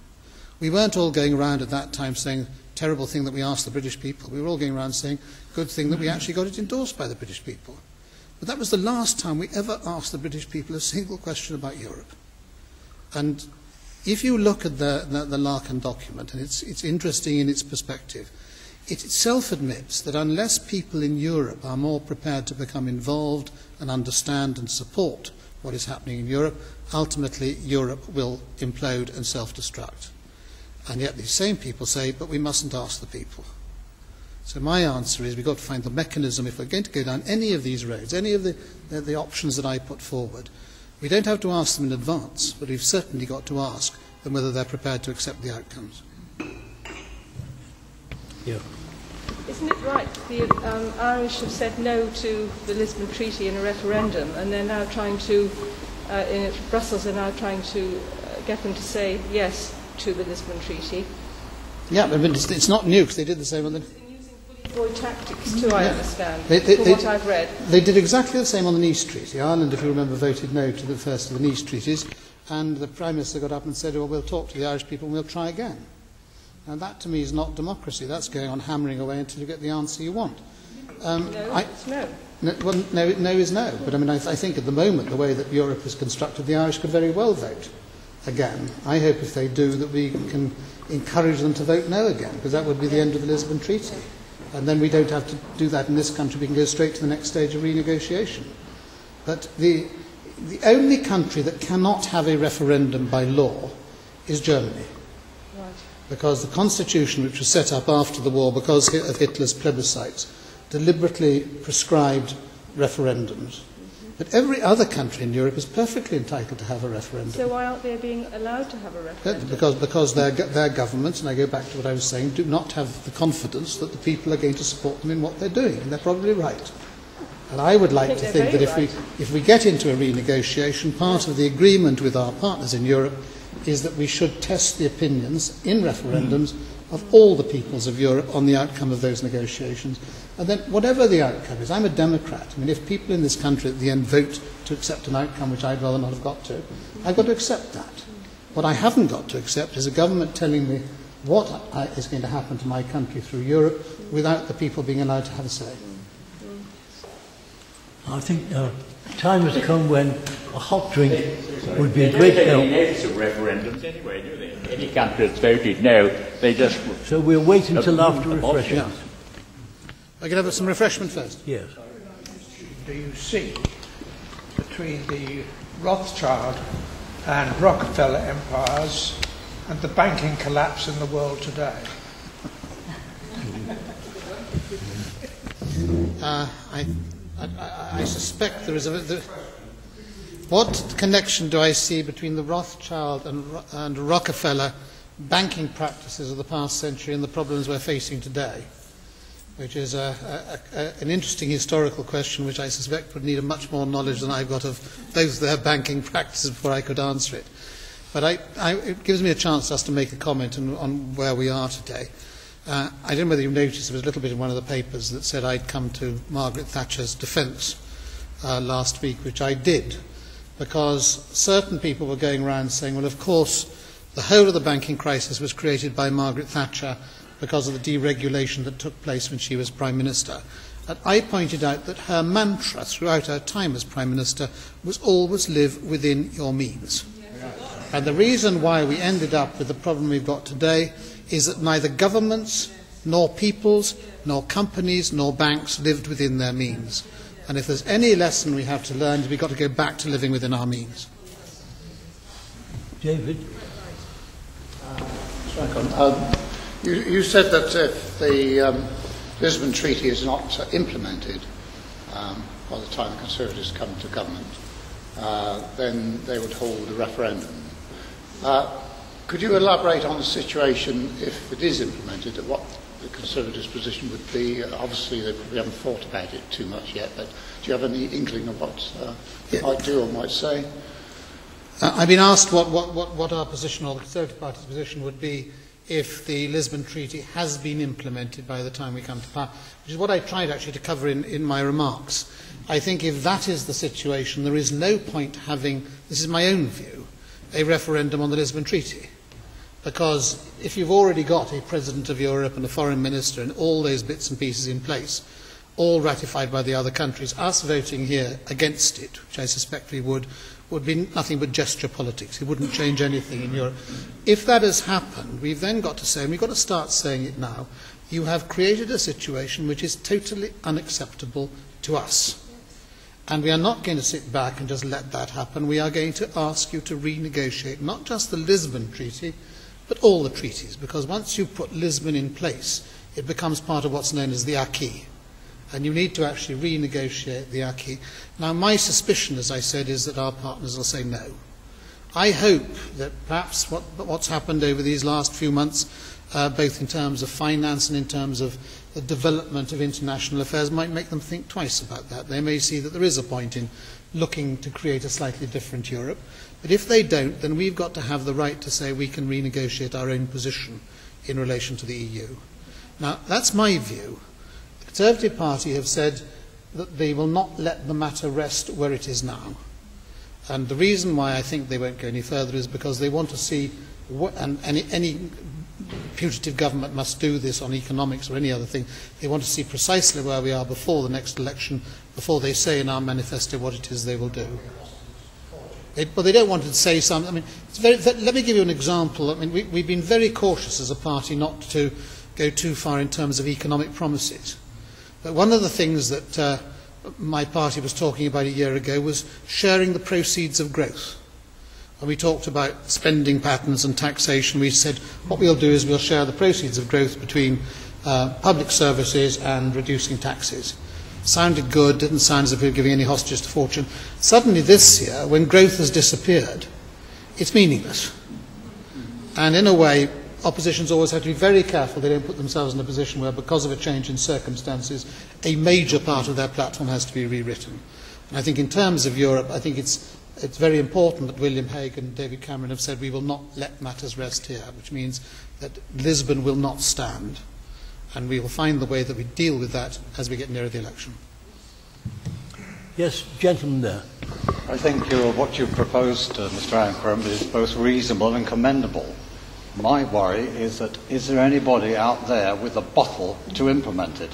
We weren't all going around at that time saying, terrible thing that we asked the British people. We were all going around saying, good thing that we actually got it endorsed by the British people. But that was the last time we ever asked the British people a single question about Europe. And if you look at the, the, the Laeken document, and it's, it's interesting in its perspective, it itself admits that unless people in Europe are more prepared to become involved and understand and support what is happening in Europe, ultimately Europe will implode and self-destruct. And yet these same people say, but we mustn't ask the people. So my answer is we've got to find the mechanism. If we're going to go down any of these roads, any of the, the, the options that I put forward, we don't have to ask them in advance, but we've certainly got to ask them whether they're prepared to accept the outcomes. Yeah. Isn't it right that the um, Irish have said no to the Lisbon Treaty in a referendum, and they're now trying to, uh, in Brussels, are now trying to uh, get them to say yes to the Lisbon Treaty? Yeah, but it's, it's not new, because they did the same on the... Boy tactics too, I yeah. understand, they, they, from what they, I've read. They did exactly the same on the Nice Treaty. Ireland, if you remember, voted no to the first of the Nice Treaties, and the Prime Minister got up and said, well, we'll talk to the Irish people and we'll try again. Now, that to me is not democracy. That's going on hammering away until you get the answer you want. Um, no, I, it's no. no. Well, no, no is no. But I mean, I, I think at the moment, the way that Europe is constructed, the Irish could very well vote again. I hope if they do that we can encourage them to vote no again, because that would be the end of the Lisbon Treaty. And then we don't have to do that in this country. We can go straight to the next stage of renegotiation. But the, the only country that cannot have a referendum by law is Germany. Right. Because the constitution, which was set up after the war because of Hitler's plebiscites, deliberately prescribed referendums. Mm-hmm. But every other country in Europe is perfectly entitled to have a referendum. So why aren't they being allowed to have a referendum? Because, because their, their governments, and I go back to what I was saying, do not have the confidence that the people are going to support them in what they're doing, and they're probably right. And I would like I think to think that if, right. we, if we get into a renegotiation, part of the agreement with our partners in Europe is that we should test the opinions in referendums of all the peoples of Europe on the outcome of those negotiations. And then whatever the outcome is, I'm a Democrat. I mean, if people in this country at the end vote to accept an outcome which I'd rather not have got to, I've got to accept that. What I haven't got to accept is a government telling me what I, is going to happen to my country through Europe without the people being allowed to have a say. I think uh, time has come when a hot drink Sorry. would be a great help. They don't take any referendums anyway, do they? Any country that's voted no, they just... So we'll wait until after refreshments. Yeah. I can have some refreshment first. Yes. Do you see between the Rothschild and Rockefeller empires and the banking collapse in the world today? uh, I, I, I suspect there is a... There, what connection do I see between the Rothschild and, and Rockefeller banking practices of the past century and the problems we're facing today? Which is a, a, a, an interesting historical question which I suspect would need a much more knowledge than I've got of both their banking practices before I could answer it. But I, I, it gives me a chance just to make a comment on, on where we are today. Uh, I don't know whether you noticed there was a little bit in one of the papers that said I'd come to Margaret Thatcher's defence uh, last week, which I did. because certain people were going around saying, well, of course, the whole of the banking crisis was created by Margaret Thatcher because of the deregulation that took place when she was Prime Minister. And I pointed out that her mantra throughout her time as Prime Minister was always live within your means. And the reason why we ended up with the problem we've got today is that neither governments, nor peoples, nor companies, nor banks lived within their means. And if there's any lesson we have to learn, we've got to go back to living within our means. David? Um, you, you said that if the um, Lisbon Treaty is not uh, implemented um, by the time the Conservatives come to government, uh, then they would hold a referendum. Uh, could you elaborate on the situation if it is implemented, at what the Conservatives' position would be? Uh, obviously, they probably haven't thought about it too much yet, but do you have any inkling of what uh, they yeah. might do or might say? Uh, I've been asked what, what, what, what our position or the Conservative Party's position would be if the Lisbon Treaty has been implemented by the time we come to power, which is what I tried actually to cover in, in my remarks. I think if that is the situation, there is no point having, this is my own view, a referendum on the Lisbon Treaty. Because if you've already got a President of Europe and a Foreign Minister and all those bits and pieces in place, all ratified by the other countries, us voting here against it, which I suspect we would, would be nothing but gesture politics. It wouldn't change anything in Europe. If that has happened, we've then got to say, and we've got to start saying it now, you have created a situation which is totally unacceptable to us. And we are not going to sit back and just let that happen. We are going to ask you to renegotiate not just the Lisbon Treaty, but all the treaties. Because once you put Lisbon in place, it becomes part of what's known as the Acquis. And you need to actually renegotiate the Acquis. Now, my suspicion, as I said, is that our partners will say no. I hope that perhaps what, what's happened over these last few months, uh, both in terms of finance and in terms of the development of international affairs, might make them think twice about that. They may see that there is a point in looking to create a slightly different Europe. But if they don't, then we've got to have the right to say we can renegotiate our own position in relation to the E U. Now, that's my view. The Conservative Party have said that they will not let the matter rest where it is now. And the reason why I think they won't go any further is because they want to see, what, and any, any putative government must do this on economics or any other thing, they want to see precisely where we are before the next election, before they say in our manifesto what it is they will do. They, but they don't want to say something. I mean, it's very, let me give you an example. I mean, we, we've been very cautious as a party not to go too far in terms of economic promises. But one of the things that uh, my party was talking about a year ago was sharing the proceeds of growth. And we talked about spending patterns and taxation. We said what we'll do is we'll share the proceeds of growth between uh, public services and reducing taxes. Sounded good, didn't sound as if we were giving any hostages to fortune. Suddenly this year, when growth has disappeared, it's meaningless. And in a way, oppositions always have to be very careful they don't put themselves in a position where, because of a change in circumstances, a major part of their platform has to be rewritten. And I think in terms of Europe, I think it's It's very important that William Hague and David Cameron have said we will not let matters rest here, which means that Lisbon will not stand. And we will find the way that we deal with that as we get nearer the election. Yes, gentleman there. I think your, what you've proposed, uh, Mister Ancram, is both reasonable and commendable. My worry is that is there anybody out there with a bottle to implement it?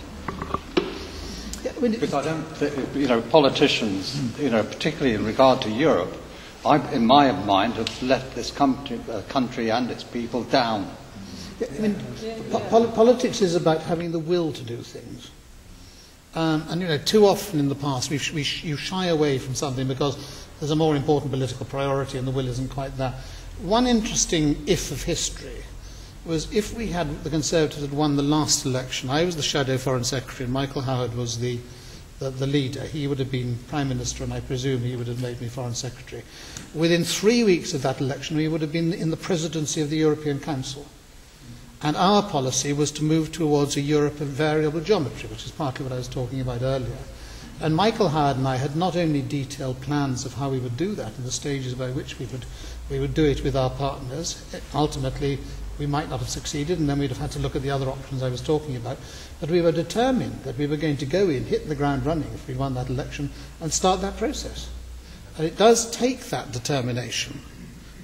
Because I don't, th you know, politicians, you know, particularly in regard to Europe, I, in my mind, have left this country, uh, country and its people down. Yeah, I mean, yeah, yeah. Po politics is about having the will to do things. Um, and, you know, too often in the past, we've sh we sh you shy away from something because there's a more important political priority and the will isn't quite there. One interesting if of history was if we had, the Conservatives had won the last election, I was the shadow foreign secretary and Michael Howard was the, the, the leader. He would have been prime minister and I presume he would have made me foreign secretary. Within three weeks of that election, we would have been in the presidency of the European Council. And our policy was to move towards a Europe of variable geometry, which is partly what I was talking about earlier. And Michael Howard and I had not only detailed plans of how we would do that and the stages by which we would, we would do it with our partners, ultimately we might not have succeeded, and then we'd have had to look at the other options I was talking about. But we were determined that we were going to go in, hit the ground running if we won that election, and start that process. And it does take that determination.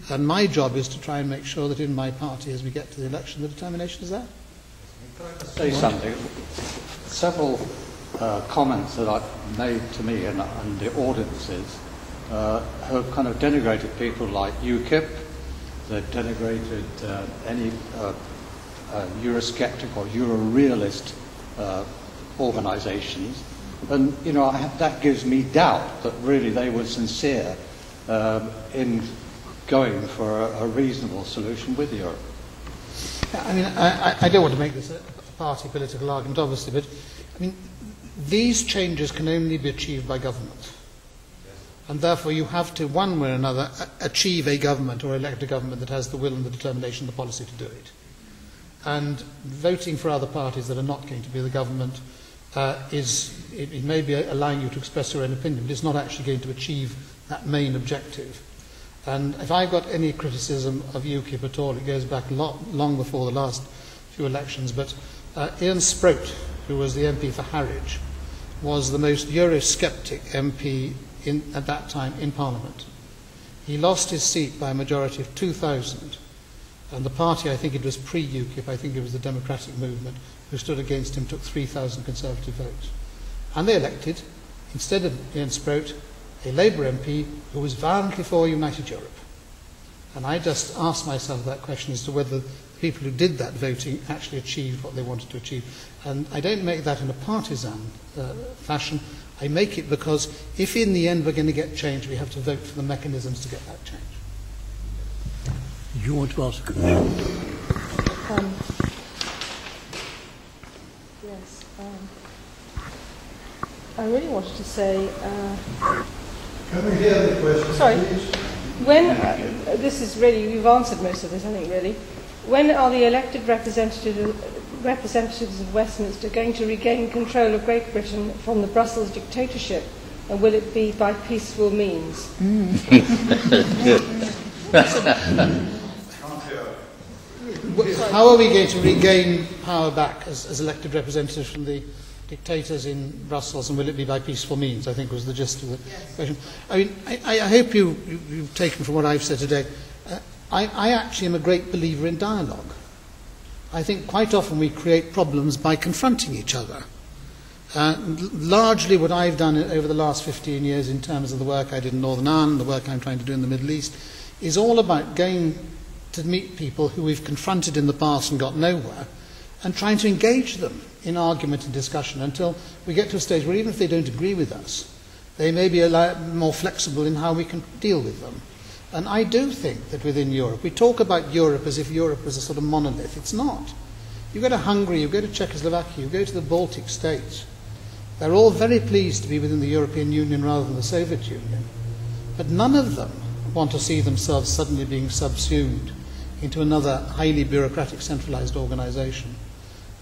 And my job is to try and make sure that in my party, as we get to the election, the determination is there. Can I just say something? Several uh, comments that I've made to me and, and the audiences uh, have kind of denigrated people like U KIP. They've denigrated uh, any uh, uh, Eurosceptic or Euro-realist uh, organisations. And, you know, I have, that gives me doubt that really they were sincere um, in going for a, a reasonable solution with Europe. I mean, I, I don't want to make this a party political argument, obviously, but I mean, these changes can only be achieved by government. And therefore you have to, one way or another, achieve a government or elect a government that has the will and the determination and the policy to do it. And voting for other parties that are not going to be the government uh, is, it, it may be allowing you to express your own opinion, but it's not actually going to achieve that main objective. And if I've got any criticism of U KIP at all, it goes back lo long before the last few elections, but uh, Ian Sproat, who was the M P for Harwich, was the most Eurosceptic M P in, at that time in Parliament. He lost his seat by a majority of two thousand, and the party, I think it was pre-U KIP, I think it was the Democratic Movement, who stood against him, took three thousand Conservative votes. And they elected, instead of Ian Sproat, a Labour M P who was violently for United Europe. And I just asked myself that question as to whether the people who did that voting actually achieved what they wanted to achieve. And I don't make that in a partisan uh, fashion. I make it because if in the end we're going to get change, we have to vote for the mechanisms to get that change. You want to ask? Um, yes. Um, I really wanted to say... Uh, Can we hear the question, Sorry. Please? When, uh, this is really, you've answered most of this, I think, really. When are the elected representatives of, representatives of Westminster going to regain control of Great Britain from the Brussels dictatorship? And will it be by peaceful means? Mm. How are we going to regain power back as, as elected representatives from the dictators in Brussels, and will it be by peaceful means, I think was the gist of the yes. question. I mean, I, I hope you, you, you've taken from what I've said today, uh, I, I actually am a great believer in dialogue. I think quite often we create problems by confronting each other. Uh, largely what I've done over the last fifteen years in terms of the work I did in Northern Ireland, the work I'm trying to do in the Middle East, is all about going to meet people who we've confronted in the past and got nowhere, and trying to engage them in argument and discussion until we get to a stage where even if they don't agree with us, they may be more flexible in how we can deal with them. And I do think that within Europe, we talk about Europe as if Europe was a sort of monolith. It's not. You go to Hungary, you go to Czechoslovakia, you go to the Baltic states. They're all very pleased to be within the European Union rather than the Soviet Union. But none of them want to see themselves suddenly being subsumed into another highly bureaucratic centralised organisation.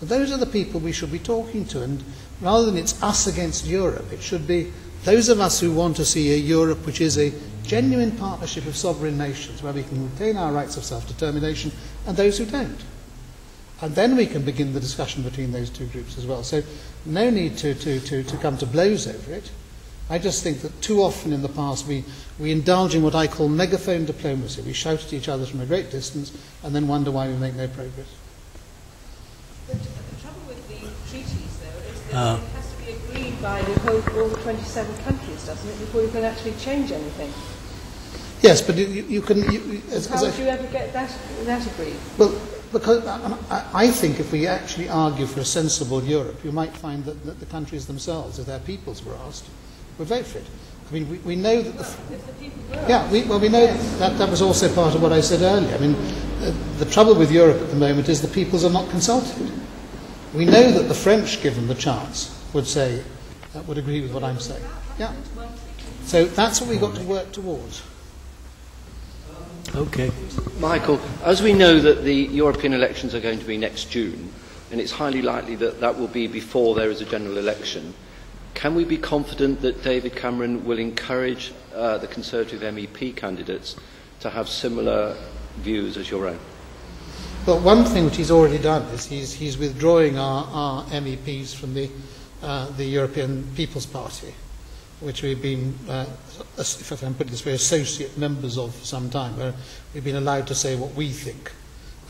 Those are the people we should be talking to, and rather than it's us against Europe, it should be those of us who want to see a Europe which is a genuine partnership of sovereign nations where we can retain our rights of self-determination and those who don't. And then we can begin the discussion between those two groups as well. So no need to, to, to, to come to blows over it. I just think that too often in the past we, we indulge in what I call megaphone diplomacy. We shout at each other from a great distance and then wonder why we make no progress. But the trouble with the treaties, though, is that uh, it has to be agreed by the whole, all the twenty-seven countries, doesn't it, before you can actually change anything? Yes, but you, you can... You, as, How as would I, you ever get that, that agreed? Well, because I, I think if we actually argue for a sensible Europe, you might find that, that the countries themselves, if their peoples were asked, would vote for it. I mean, we, we know that... The, well, if the people were yeah, we, well, we know yes. that that was also part of what I said earlier. I mean... The trouble with Europe at the moment is the peoples are not consulted. We know that the French, given the chance, would say, uh, would agree with what I'm saying. Yeah. So that's what we've got to work towards. Okay. Michael, as we know that the European elections are going to be next June, and it's highly likely that that will be before there is a general election, can we be confident that David Cameron will encourage uh, the Conservative M E P candidates to have similar views as your own? Well, one thing which he's already done is he's, he's withdrawing our, our M E Ps from the, uh, the European People's Party, which we've been, uh, if I can put it this way, associate members of for some time, where we've been allowed to say what we think,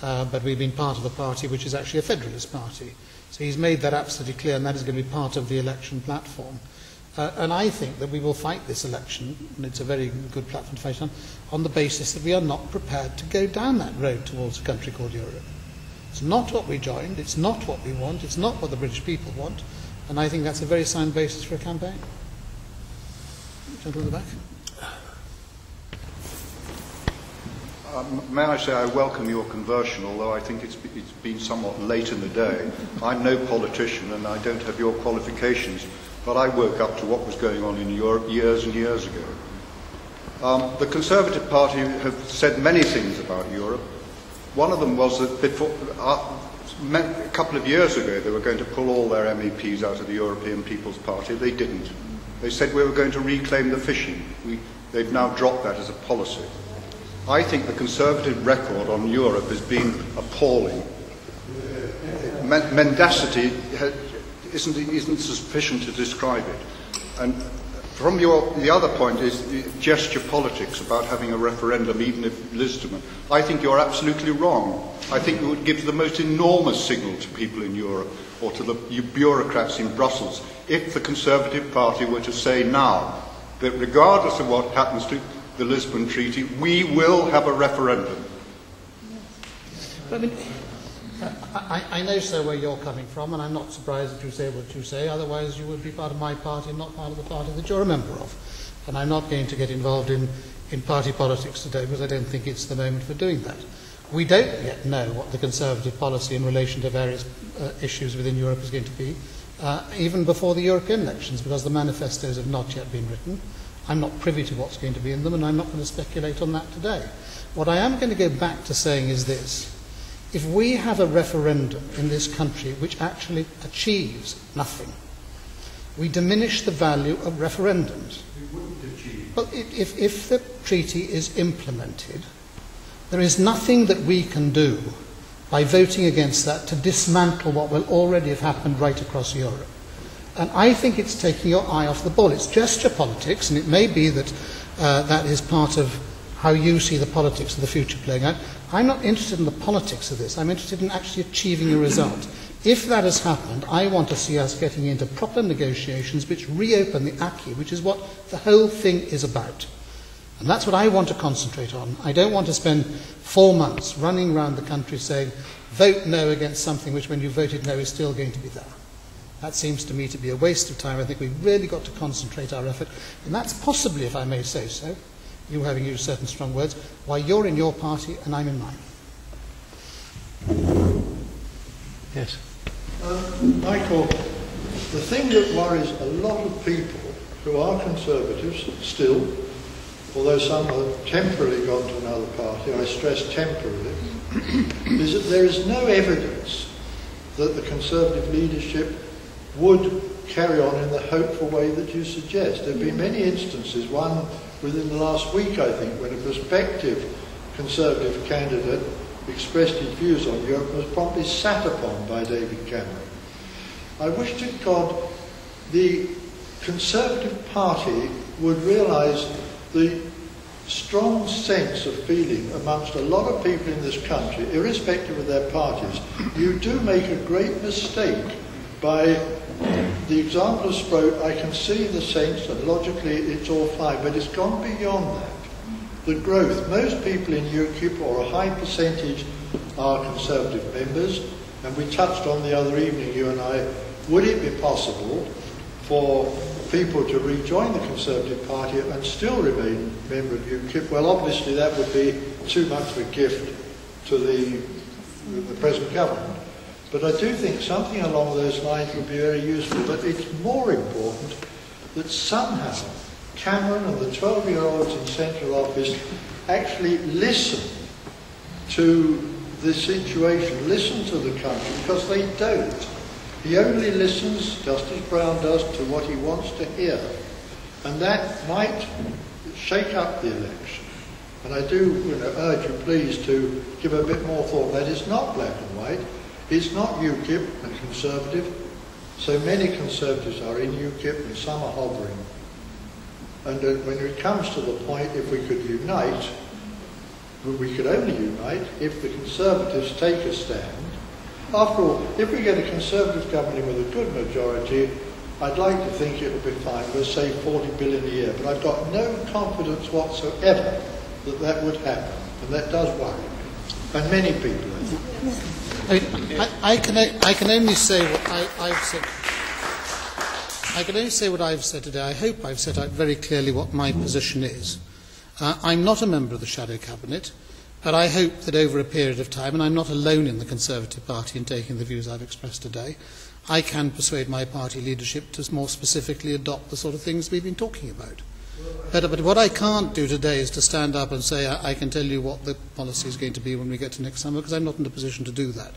uh, but we've been part of a party which is actually a federalist party. So he's made that absolutely clear, and that is going to be part of the election platform. Uh, and I think that we will fight this election, and it's a very good platform to fight on, on the basis that we are not prepared to go down that road towards a country called Europe. It's not what we joined, it's not what we want, it's not what the British people want, and I think that's a very sound basis for a campaign. Gentleman in the back. Um, may I say I welcome your conversion, although I think it's, it's been somewhat late in the day. I'm no politician and I don't have your qualifications, but I woke up to what was going on in Europe years and years ago. Um, the Conservative Party have said many things about Europe. One of them was that before, uh, a couple of years ago they were going to pull all their M E Ps out of the European People's Party. They didn't. They said we were going to reclaim the fishing. We, they've now dropped that as a policy. I think the Conservative record on Europe has been appalling. Mendacity Isn't, isn't sufficient to describe it. And from your, the other point is gesture politics about having a referendum, even if Lisbon. I think you're absolutely wrong. I think it would give the most enormous signal to people in Europe or to the bureaucrats in Brussels if the Conservative Party were to say now that regardless of what happens to the Lisbon Treaty, we will have a referendum. Yes. I mean, I, I know, sir, where you're coming from, and I'm not surprised that you say what you say. Otherwise, you would be part of my party and not part of the party that you're a member of. And I'm not going to get involved in, in party politics today because I don't think it's the moment for doing that. We don't yet know what the Conservative policy in relation to various uh, issues within Europe is going to be, uh, even before the European elections, because the manifestos have not yet been written. I'm not privy to what's going to be in them, and I'm not going to speculate on that today. What I am going to go back to saying is this. If we have a referendum in this country which actually achieves nothing, we diminish the value of referendums. We wouldn't achieve. Well, if, if the treaty is implemented, there is nothing that we can do by voting against that to dismantle what will already have happened right across Europe. And I think it's taking your eye off the ball. It's gesture politics, and it may be that uh, that is part of how you see the politics of the future playing out. I'm not interested in the politics of this. I'm interested in actually achieving a result. If that has happened, I want to see us getting into proper negotiations which reopen the Acquis, which is what the whole thing is about. And that's what I want to concentrate on. I don't want to spend four months running around the country saying, vote no against something which when you voted no is still going to be there. That seems to me to be a waste of time. I think we've really got to concentrate our effort. And that's possibly, if I may say so, you having used certain strong words, why you're in your party and I'm in mine. Yes. Um, Michael, the thing that worries a lot of people who are Conservatives still, although some have temporarily gone to another party, I stress temporarily, is that there is no evidence that the Conservative leadership would carry on in the hopeful way that you suggest. There have been many instances, one within the last week, I think, when a prospective Conservative candidate expressed his views on Europe and was promptly sat upon by David Cameron. I wish to God the Conservative Party would realise the strong sense of feeling amongst a lot of people in this country, irrespective of their parties. You do make a great mistake by the example of Sproat. I can see the sense that logically it's all fine, but it's gone beyond that. The growth, most people in UKIP, or a high percentage, are Conservative members, and we touched on the other evening, you and I, would it be possible for people to rejoin the Conservative Party and still remain a member of UKIP? Well, obviously that would be too much of a gift to the, the present government. But I do think something along those lines would be very useful. But it's more important that somehow Cameron and the twelve-year-olds in central office actually listen to the situation, listen to the country, because they don't. He only listens, just as Brown does, to what he wants to hear. And that might shake up the election. And I do you know, urge you, please, to give a bit more thought. That is not black and white. It's not UKIP and Conservative. So many Conservatives are in UKIP and some are hovering. And uh, when it comes to the point, if we could unite, we could only unite if the Conservatives take a stand. After all, if we get a Conservative government with a good majority, I'd like to think it would be fine. We'll save forty billion a year. But I've got no confidence whatsoever that that would happen. And that does worry me. And many people, I think. I, mean, I, I, can, I can only say what I, I've said. I can only say what I've said today. I hope I've set out very clearly what my position is. Uh, I'm not a member of the Shadow Cabinet, but I hope that over a period of time, and I'm not alone in the Conservative Party in taking the views I've expressed today, I can persuade my party leadership to more specifically adopt the sort of things we've been talking about. But, but what I can't do today is to stand up and say, I, I can tell you what the policy is going to be when we get to next summer, because I'm not in a position to do that.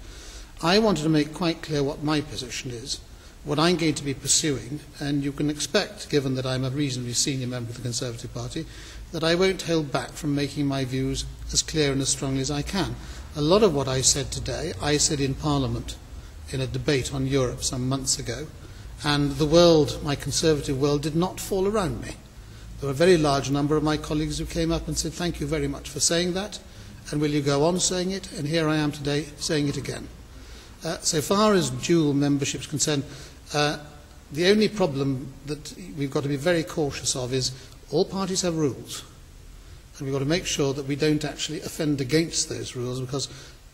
I wanted to make quite clear what my position is, what I'm going to be pursuing, and you can expect, given that I'm a reasonably senior member of the Conservative Party, that I won't hold back from making my views as clear and as strongly as I can. A lot of what I said today, I said in Parliament in a debate on Europe some months ago, and the world, my Conservative world, did not fall around me. There were a very large number of my colleagues who came up and said, thank you very much for saying that, and will you go on saying it? And here I am today saying it again. Uh, so far as dual membership is concerned, Uh, the only problem that we've got to be very cautious of is all parties have rules, and we've got to make sure that we don't actually offend against those rules, because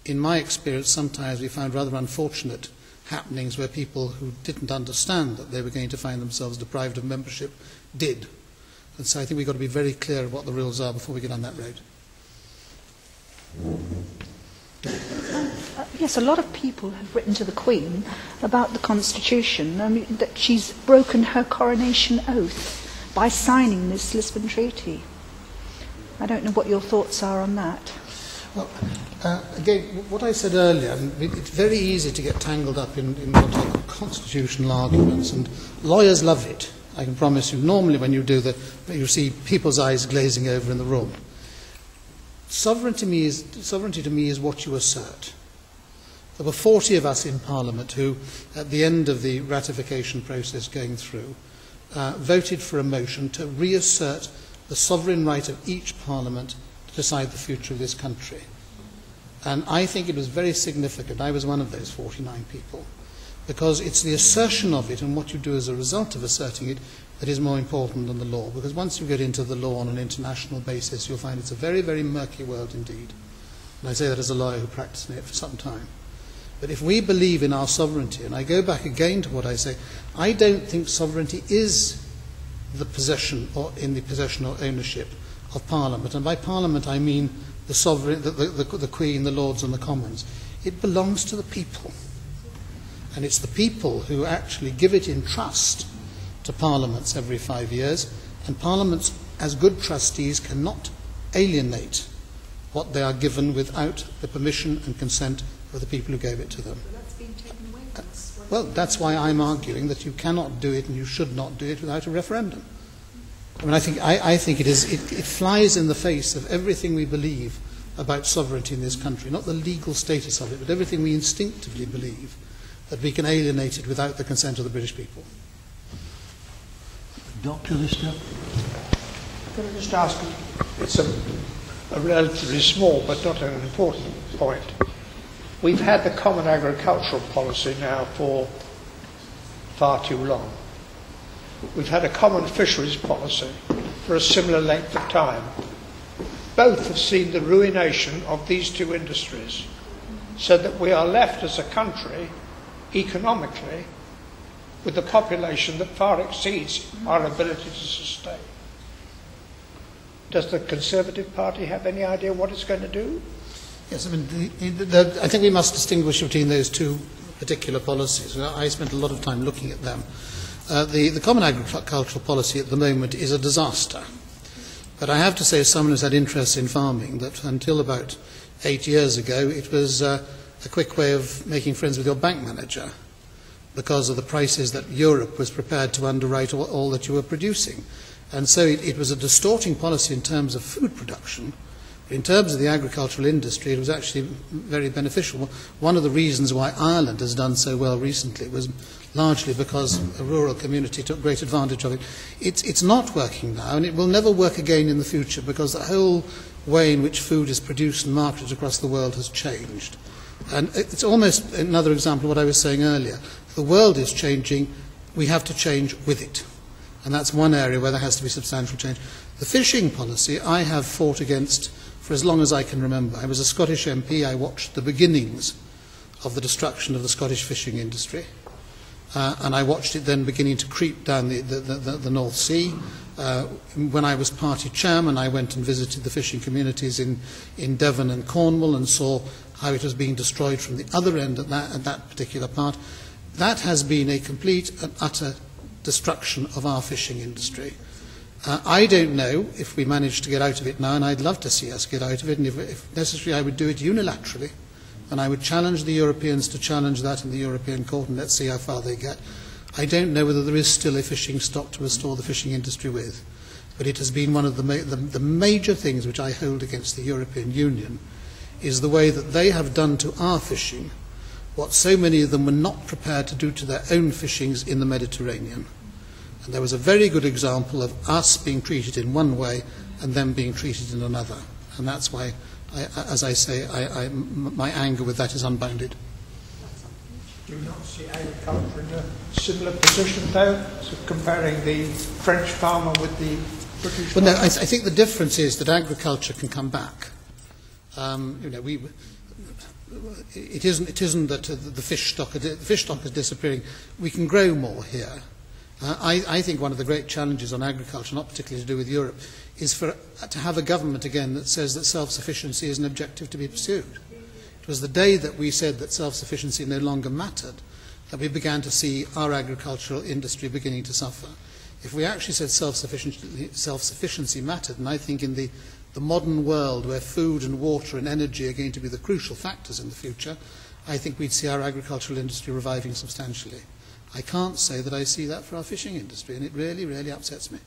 in my experience sometimes we found rather unfortunate happenings where people who didn't understand that they were going to find themselves deprived of membership did. And so I think we've got to be very clear of what the rules are before we get on that road. Uh, yes, a lot of people have written to the Queen about the Constitution, I mean, that she's broken her coronation oath by signing this Lisbon Treaty. I don't know what your thoughts are on that. Well, uh, again, what I said earlier, it's very easy to get tangled up in, in what I call constitutional arguments, and lawyers love it. I can promise you, normally when you do that, you see people's eyes glazing over in the room. Sovereignty to me is, sovereignty to me is what you assert. There were forty of us in Parliament who, at the end of the ratification process going through, uh, voted for a motion to reassert the sovereign right of each Parliament to decide the future of this country. And I think it was very significant. I was one of those forty-nine people. Because it's the assertion of it and what you do as a result of asserting it that is more important than the law, because once you get into the law on an international basis, you'll find it's a very, very murky world indeed. And I say that as a lawyer who practiced in it for some time. But if we believe in our sovereignty, and I go back again to what I say, I don't think sovereignty is the possession or in the possession or ownership of Parliament. And by Parliament, I mean the sovereign, the, the, the, the Queen, the Lords and the Commons. It belongs to the people. And it's the people who actually give it in trust to parliaments every five years, and parliaments, as good trustees, cannot alienate what they are given without the permission and consent of the people who gave it to them. Well, that's been taken away from us. Uh, well, that's why I'm arguing that you cannot do it and you should not do it without a referendum. I mean, I think, I, I think it, is, it, it flies in the face of everything we believe about sovereignty in this country, not the legal status of it, but everything we instinctively believe, that we can alienate it without the consent of the British people. Doctor Lister? Can I just ask, it's a, a relatively small but not an important point. We've had the common agricultural policy now for far too long. We've had a common fisheries policy for a similar length of time. Both have seen the ruination of these two industries, so that we are left as a country economically with a population that far exceeds our ability to sustain. Does the Conservative Party have any idea what it's going to do? Yes, I mean, the, the, the, I think we must distinguish between those two particular policies. I spent a lot of time looking at them. Uh, the, the Common Agricultural Policy at the moment is a disaster. But I have to say, as someone who's had interest in farming, that until about eight years ago, it was uh, a quick way of making friends with your bank manager, because of the prices that Europe was prepared to underwrite all, all that you were producing. And so it, it was a distorting policy in terms of food production. In terms of the agricultural industry, it was actually very beneficial. One of the reasons why Ireland has done so well recently was largely because a rural community took great advantage of it. It's, it's not working now, and it will never work again in the future, because the whole way in which food is produced and marketed across the world has changed. And it's almost another example of what I was saying earlier. The world is changing, we have to change with it. And that's one area where there has to be substantial change. The fishing policy I have fought against for as long as I can remember. I was a Scottish M P, I watched the beginnings of the destruction of the Scottish fishing industry. Uh, and I watched it then beginning to creep down the, the, the, the North Sea. Uh, when I was party chairman, I went and visited the fishing communities in, in Devon and Cornwall and saw how it was being destroyed from the other end at that, at that particular part. That has been a complete and utter destruction of our fishing industry. Uh, I don't know if we manage to get out of it now, and I'd love to see us get out of it, and if, if necessary I would do it unilaterally, and I would challenge the Europeans to challenge that in the European Court, and let's see how far they get. I don't know whether there is still a fishing stock to restore the fishing industry with, but it has been one of the, ma the, the major things which I hold against the European Union, is the way that they have done to our fishing what so many of them were not prepared to do to their own fishings in the Mediterranean. And there was a very good example of us being treated in one way and them being treated in another. And that's why, I, as I say, I, I, my anger with that is unbounded. Do you not see agriculture in a similar position, though, so comparing the French farmer with the British farmer? Well, no, I, th I think the difference is that agriculture can come back. Um, you know, we... It isn't, it isn't that uh, the, fish stock, the fish stock is disappearing. We can grow more here. Uh, I, I think one of the great challenges on agriculture, not particularly to do with Europe, is for, uh, to have a government again that says that self-sufficiency is an objective to be pursued. It was the day that we said that self-sufficiency no longer mattered that we began to see our agricultural industry beginning to suffer. If we actually said self-sufficiency, self-sufficiency mattered, and I think in the the modern world where food and water and energy are going to be the crucial factors in the future, I think we'd see our agricultural industry reviving substantially. I can't say that I see that for our fishing industry, and it really, really upsets me.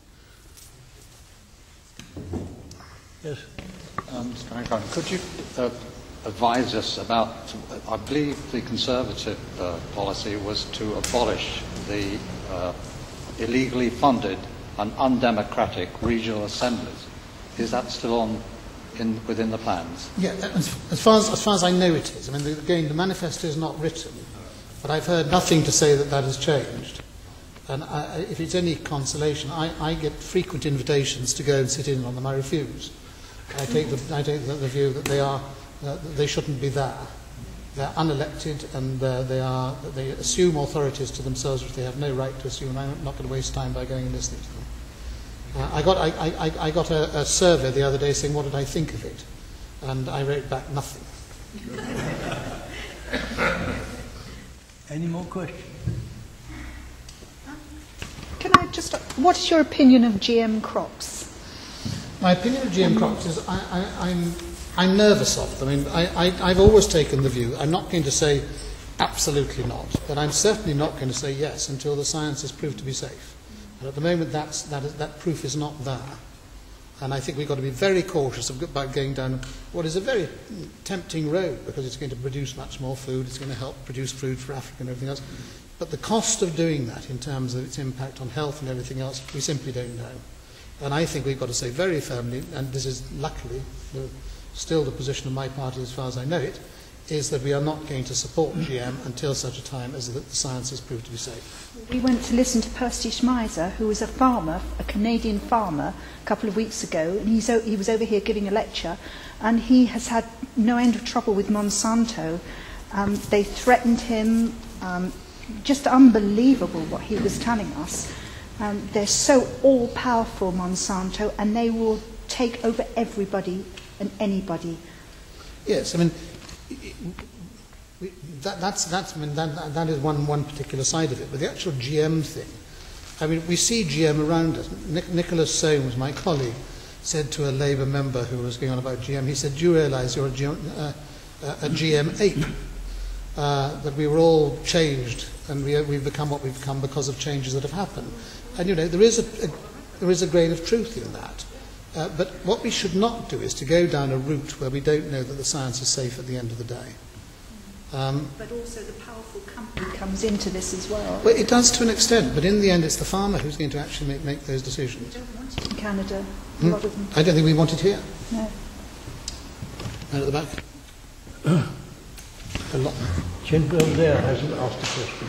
Yes. Um, Mister Ancram, could you uh, advise us about, I believe the Conservative uh, policy was to abolish the uh, illegally funded and undemocratic regional assemblies. Is that still on in, within the plans? Yeah, as, as, far as, as far as I know it is. I mean, the, again, the manifesto is not written, but I've heard nothing to say that that has changed. And I, if it's any consolation, I, I get frequent invitations to go and sit in on them. I refuse. I take the, I take the, the view that they, are, uh, that they shouldn't be there. They're unelected, and uh, they, are, they assume authorities to themselves which they have no right to assume. I'm not going to waste time by going and listening to them. Uh, I got, I, I, I got a, a survey the other day saying, what did I think of it? And I wrote back nothing. Any more questions? Can I just, what is your opinion of G M crops? My opinion of G M crops is I, I, I'm, I'm nervous of them. I mean, I, I, I've always taken the view, I'm not going to say absolutely not, but I'm certainly not going to say yes until the science is proved to be safe. And at the moment, that's, that, is, that proof is not there. And I think we've got to be very cautious about going down what is a very tempting road, because it's going to produce much more food, it's going to help produce food for Africa and everything else. But the cost of doing that in terms of its impact on health and everything else, we simply don't know. And I think we've got to say very firmly, and this is luckily the, still the position of my party as far as I know it, is that we are not going to support G M until such a time as that the science is proved to be safe. We went to listen to Percy Schmeiser, who was a farmer, a Canadian farmer, a couple of weeks ago, and he's o he was over here giving a lecture, and he has had no end of trouble with Monsanto. Um, they threatened him, um, just unbelievable what he was telling us. Um, they're so all-powerful, Monsanto, and they will take over everybody and anybody. Yes, I mean, We, that, that's, that's, I mean, that, that is one, one particular side of it. But the actual G M thing, I mean, we see G M around us. Nic Nicholas Soames, my colleague, said to a Labour member who was going on about G M, he said, do you realise you're a G M, uh, a G M ape? Uh, that we were all changed and we, we've become what we've become because of changes that have happened. And, you know, there is a, a, there is a grain of truth in that. Uh, but what we should not do is to go down a route where we don't know that the science is safe at the end of the day. Um, but also the powerful company comes into this as well. Well, it does to an extent, but in the end it's the farmer who's going to actually make, make those decisions. We don't want it in Canada. Hmm? A lot of them. I don't think we want it here. No. Right at the back. A lot. Gentleman there hasn't asked a question.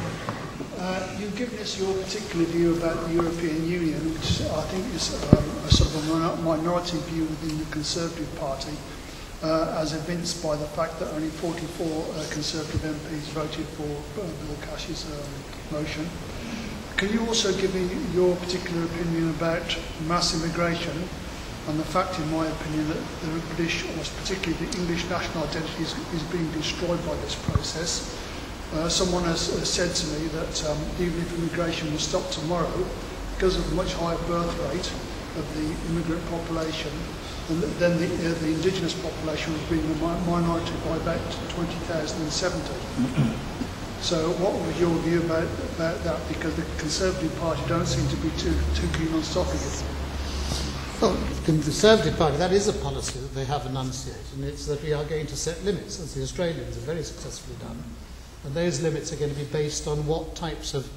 Uh, you've given us your particular view about the European Union, which I think is um, a sort of a minority view within the Conservative Party, uh, as evinced by the fact that only forty-four uh, Conservative M Ps voted for uh, Bill Cash's um, motion. Can you also give me your particular opinion about mass immigration and the fact, in my opinion, that the British, or particularly the English national identity, is, is being destroyed by this process? Uh, someone has uh, said to me that um, even if immigration was stopped tomorrow, because of the much higher birth rate of the immigrant population, and then the, uh, the indigenous population would be in the minority by about twenty thousand seventy. So what was your view about, about that? Because the Conservative Party don't seem to be too, too keen on stopping it. Well, the Conservative Party, that is a policy that they have enunciated, and it's that we are going to set limits, as the Australians have very successfully done. And those limits are going to be based on what types of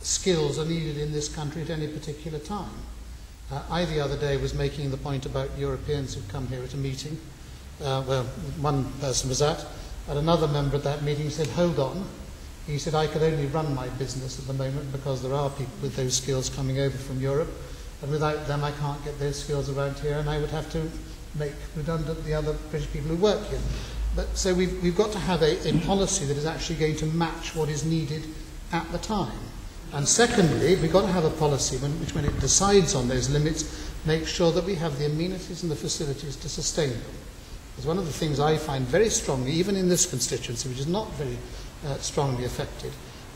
skills are needed in this country at any particular time. Uh, I, the other day, was making the point about Europeans who come here at a meeting. Uh, well, one person was at, and another member at that meeting said, hold on. He said, I could only run my business at the moment because there are people with those skills coming over from Europe. And without them, I can't get those skills around here, and I would have to make redundant the other British people who work here. But, so we've, we've got to have a, a policy that is actually going to match what is needed at the time. And secondly, we've got to have a policy when, which, when it decides on those limits, makes sure that we have the amenities and the facilities to sustain them. Because one of the things I find very strongly, even in this constituency, which is not very uh, strongly affected,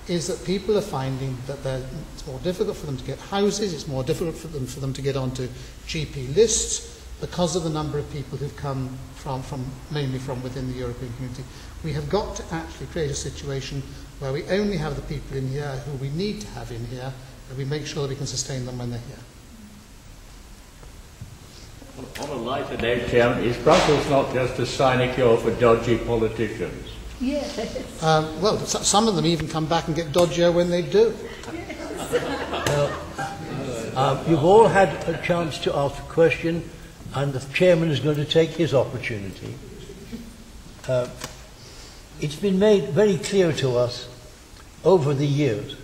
is that people are finding that they're, it's more difficult for them to get houses, it's more difficult for them, for them to get onto G P lists because of the number of people who've come from, from, mainly from within the European community. We have got to actually create a situation where we only have the people in here who we need to have in here, and we make sure that we can sustain them when they're here. On a lighter note, Chairman, is Brussels not just a sinecure for dodgy politicians? Yes. Um, well, some of them even come back and get dodgier when they do. Yes. Well, um, you've all had a chance to ask a question, and the chairman is going to take his opportunity. Uh, it's been made very clear to us over the years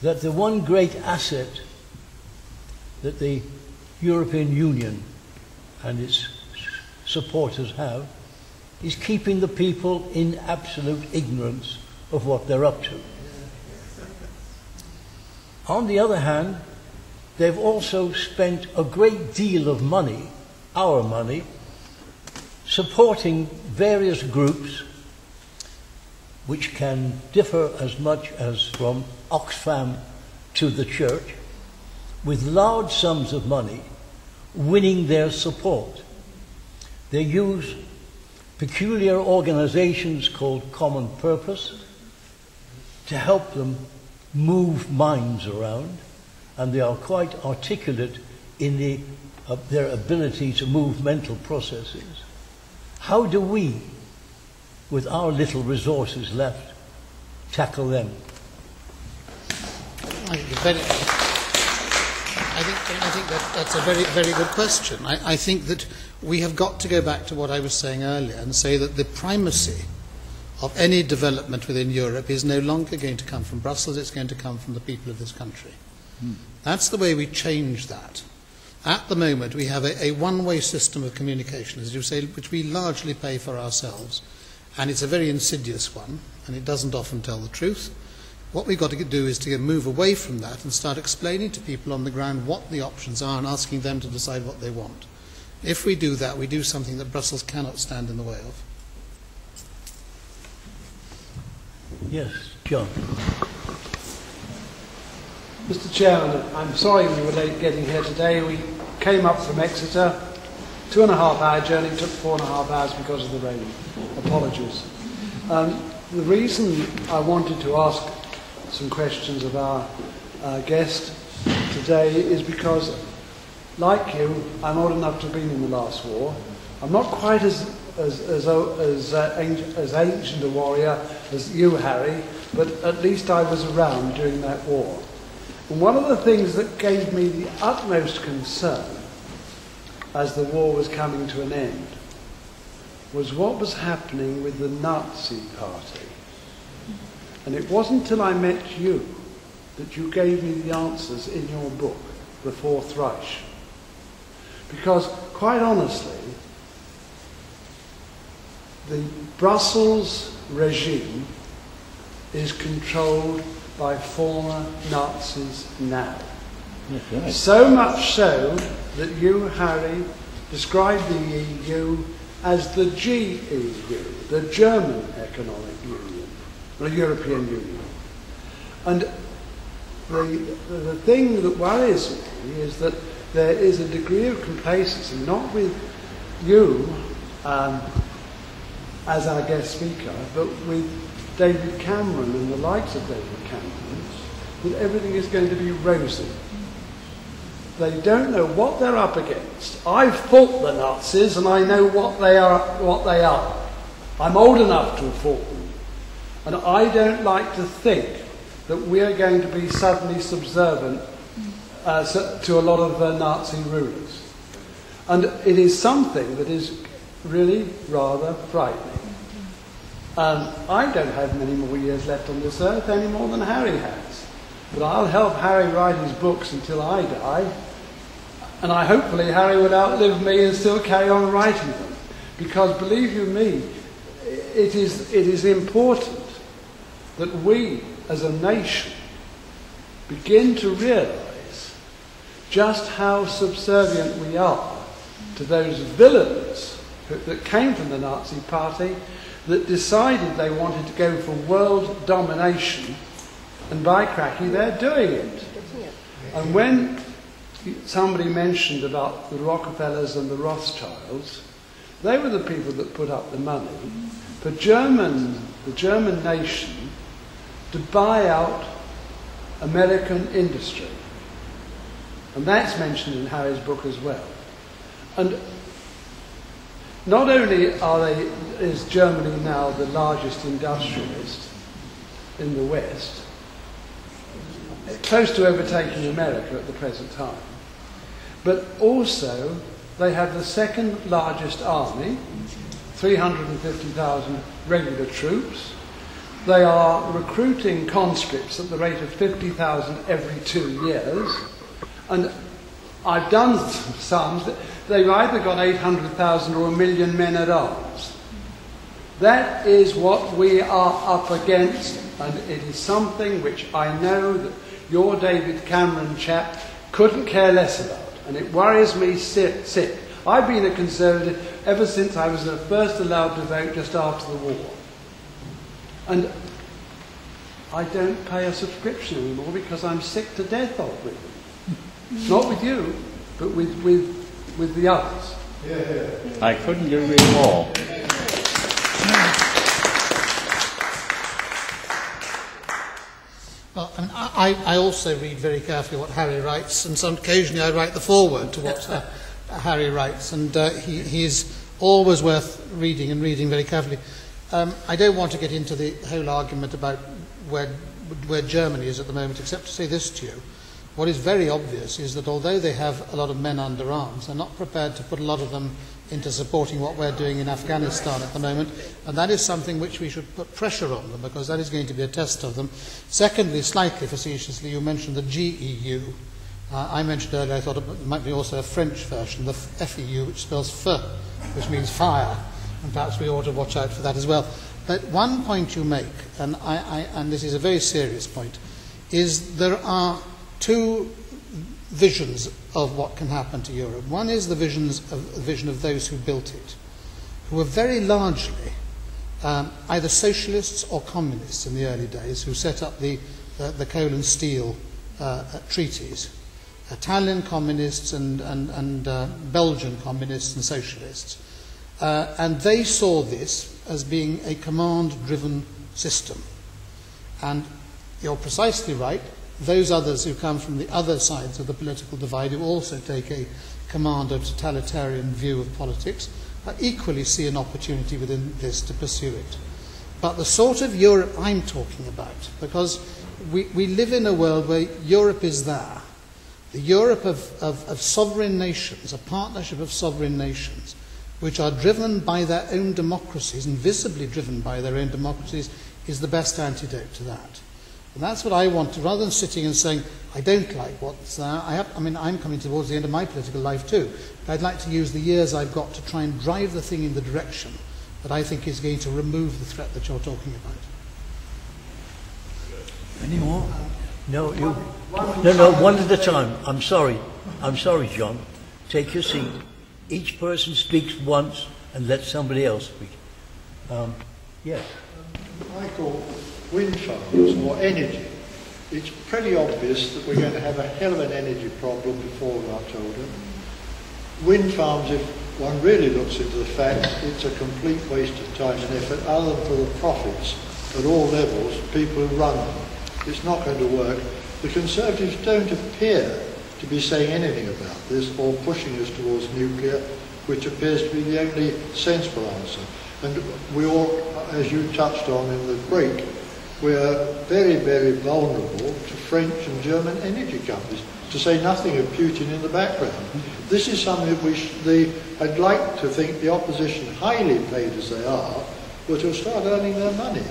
that the one great asset that the European Union and its supporters have is keeping the people in absolute ignorance of what they're up to. On the other hand, they've also spent a great deal of money, our money, supporting various groups which can differ as much as from Oxfam to the church, with large sums of money, winning their support. They use peculiar organizations called Common Purpose to help them move minds around, and they are quite articulate in the, uh, their ability to move mental processes. How do we, with our little resources left, tackle them? I think, very, I think, I think that, that's a very, very good question. I, I think that we have got to go back to what I was saying earlier and say that the primacy of any development within Europe is no longer going to come from Brussels, it's going to come from the people of this country. Hmm. That's the way we change that. At the moment, we have a, a one-way system of communication, as you say, which we largely pay for ourselves, and it's a very insidious one, and it doesn't often tell the truth. What we've got to do is to move away from that and start explaining to people on the ground what the options are and asking them to decide what they want. If we do that, we do something that Brussels cannot stand in the way of. Yes, John. Mister Chairman, I'm sorry we were late getting here today. We came up from Exeter. Two and a half hour journey, took four and a half hours because of the rain. Apologies. Um, the reason I wanted to ask some questions of our uh, guest today is because, like you, I'm old enough to have been in the last war. I'm not quite as as as as, uh, as ancient a warrior as you, Harry, but at least I was around during that war. And one of the things that gave me the utmost concern as the war was coming to an end was what was happening with the Nazi Party. And it wasn't until I met you that you gave me the answers in your book, The Fourth Reich. Because, quite honestly, the Brussels regime is controlled by former Nazis now. Right. So much so that you, Harry, described the E U as the G E U, the German Economic Union, the European Union. And the, the thing that worries me is that there is a degree of complacency, not with you um, as our guest speaker, but with David Cameron and the likes of David Cameron, that everything is going to be rosy. They don't know what they're up against. I've fought the Nazis and I know what they are. What they are. I'm old enough to have fought them. And I don't like to think that we are going to be suddenly subservient uh, to a lot of uh, Nazi rulers. And it is something that is really rather frightening. Um, I don't have many more years left on this earth, any more than Harry has. But I'll help Harry write his books until I die. And I hopefully Harry would outlive me and still carry on writing them. Because believe you me, it is, it is important that we as a nation begin to realise just how subservient we are to those villains who, that came from the Nazi Party, that decided they wanted to go for world domination, and by cracky, they're doing it. And when somebody mentioned about the Rockefellers and the Rothschilds, they were the people that put up the money for German, the German nation to buy out American industry. And that's mentioned in Harry's book as well. And not only are they, is Germany now the largest industrialist in the West, close to overtaking America at the present time, but also they have the second largest army, three hundred fifty thousand regular troops. They are recruiting conscripts at the rate of fifty thousand every two years. And I've done some sums. They've either got eight hundred thousand or a million men at arms. That is what we are up against, and it is something which I know that your David Cameron chap couldn't care less about, and it worries me sick. sick. I've been a Conservative ever since I was first allowed to vote just after the war. And I don't pay a subscription anymore because I'm sick to death of it. Not with you, but with, with, with the others. Yeah. I couldn't agree more. Well, I, mean, I, I also read very carefully what Harry writes, and some, occasionally I write the foreword to what uh, Harry writes, and uh, he, he is always worth reading and reading very carefully. Um, I don't want to get into the whole argument about where, where Germany is at the moment, except to say this to you. What is very obvious is that although they have a lot of men under arms, they're not prepared to put a lot of them into supporting what we're doing in Afghanistan at the moment, and that is something which we should put pressure on them, because that is going to be a test of them. Secondly, slightly facetiously, you mentioned the G E U. Uh, I mentioned earlier I thought it might be also a French version, the F E U, which spells feu, which means fire, and perhaps we ought to watch out for that as well. But one point you make, and, I, I, and this is a very serious point, is there are two visions of what can happen to Europe. One is the, visions of, the vision of those who built it, who were very largely um, either socialists or communists in the early days, who set up the, uh, the coal and steel uh, uh, treaties. Italian communists and, and, and uh, Belgian communists and socialists. Uh, and they saw this as being a command-driven system. And you're precisely right. Those others who come from the other sides of the political divide, who also take a command or totalitarian view of politics, equally see an opportunity within this to pursue it. But the sort of Europe I'm talking about, because we, we live in a world where Europe is there, the Europe of, of, of sovereign nations, a partnership of sovereign nations, which are driven by their own democracies, and visibly driven by their own democracies, is the best antidote to that. And that's what I want to, rather than sitting and saying, I don't like what's there, I, have, I mean, I'm coming towards the end of my political life too, but I'd like to use the years I've got to try and drive the thing in the direction that I think is going to remove the threat that you're talking about. Any more? No, you, no, no, one at a time. I'm sorry. I'm sorry, John. Take your seat. Each person speaks once and let somebody else speak. Um, yes. Yeah. Michael, wind farms or energy. It's pretty obvious that we're going to have a hell of an energy problem before we're much older. Wind farms, if one really looks into the fact, it's a complete waste of time and effort, other than for the profits at all levels, people who run them. It's not going to work. The Conservatives don't appear to be saying anything about this or pushing us towards nuclear, which appears to be the only sensible answer. And we all, as you touched on in the break, we are very, very vulnerable to French and German energy companies, to say nothing of Putin in the background. This is something that we sh the, I'd like to think the opposition, highly paid as they are, were to start earning their money.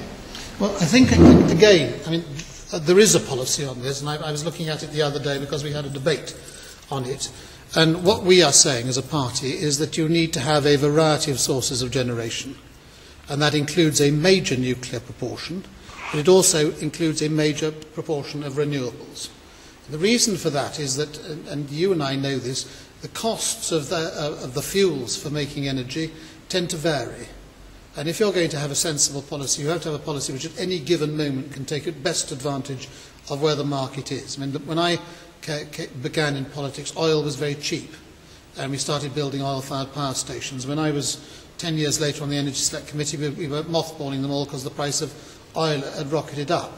Well, I think, again, I mean, there is a policy on this, and I, I was looking at it the other day because we had a debate on it. And what we are saying as a party is that you need to have a variety of sources of generation, and that includes a major nuclear proportion, but it also includes a major proportion of renewables. The reason for that is that, and you and I know this, the costs of the, uh, of the fuels for making energy tend to vary. And if you're going to have a sensible policy, you have to have a policy which at any given moment can take best advantage of where the market is. I mean, when I began in politics, oil was very cheap, and we started building oil-fired power stations. When I was ten years later on the Energy Select Committee, we, we were mothballing them all because the price of oil had rocketed up.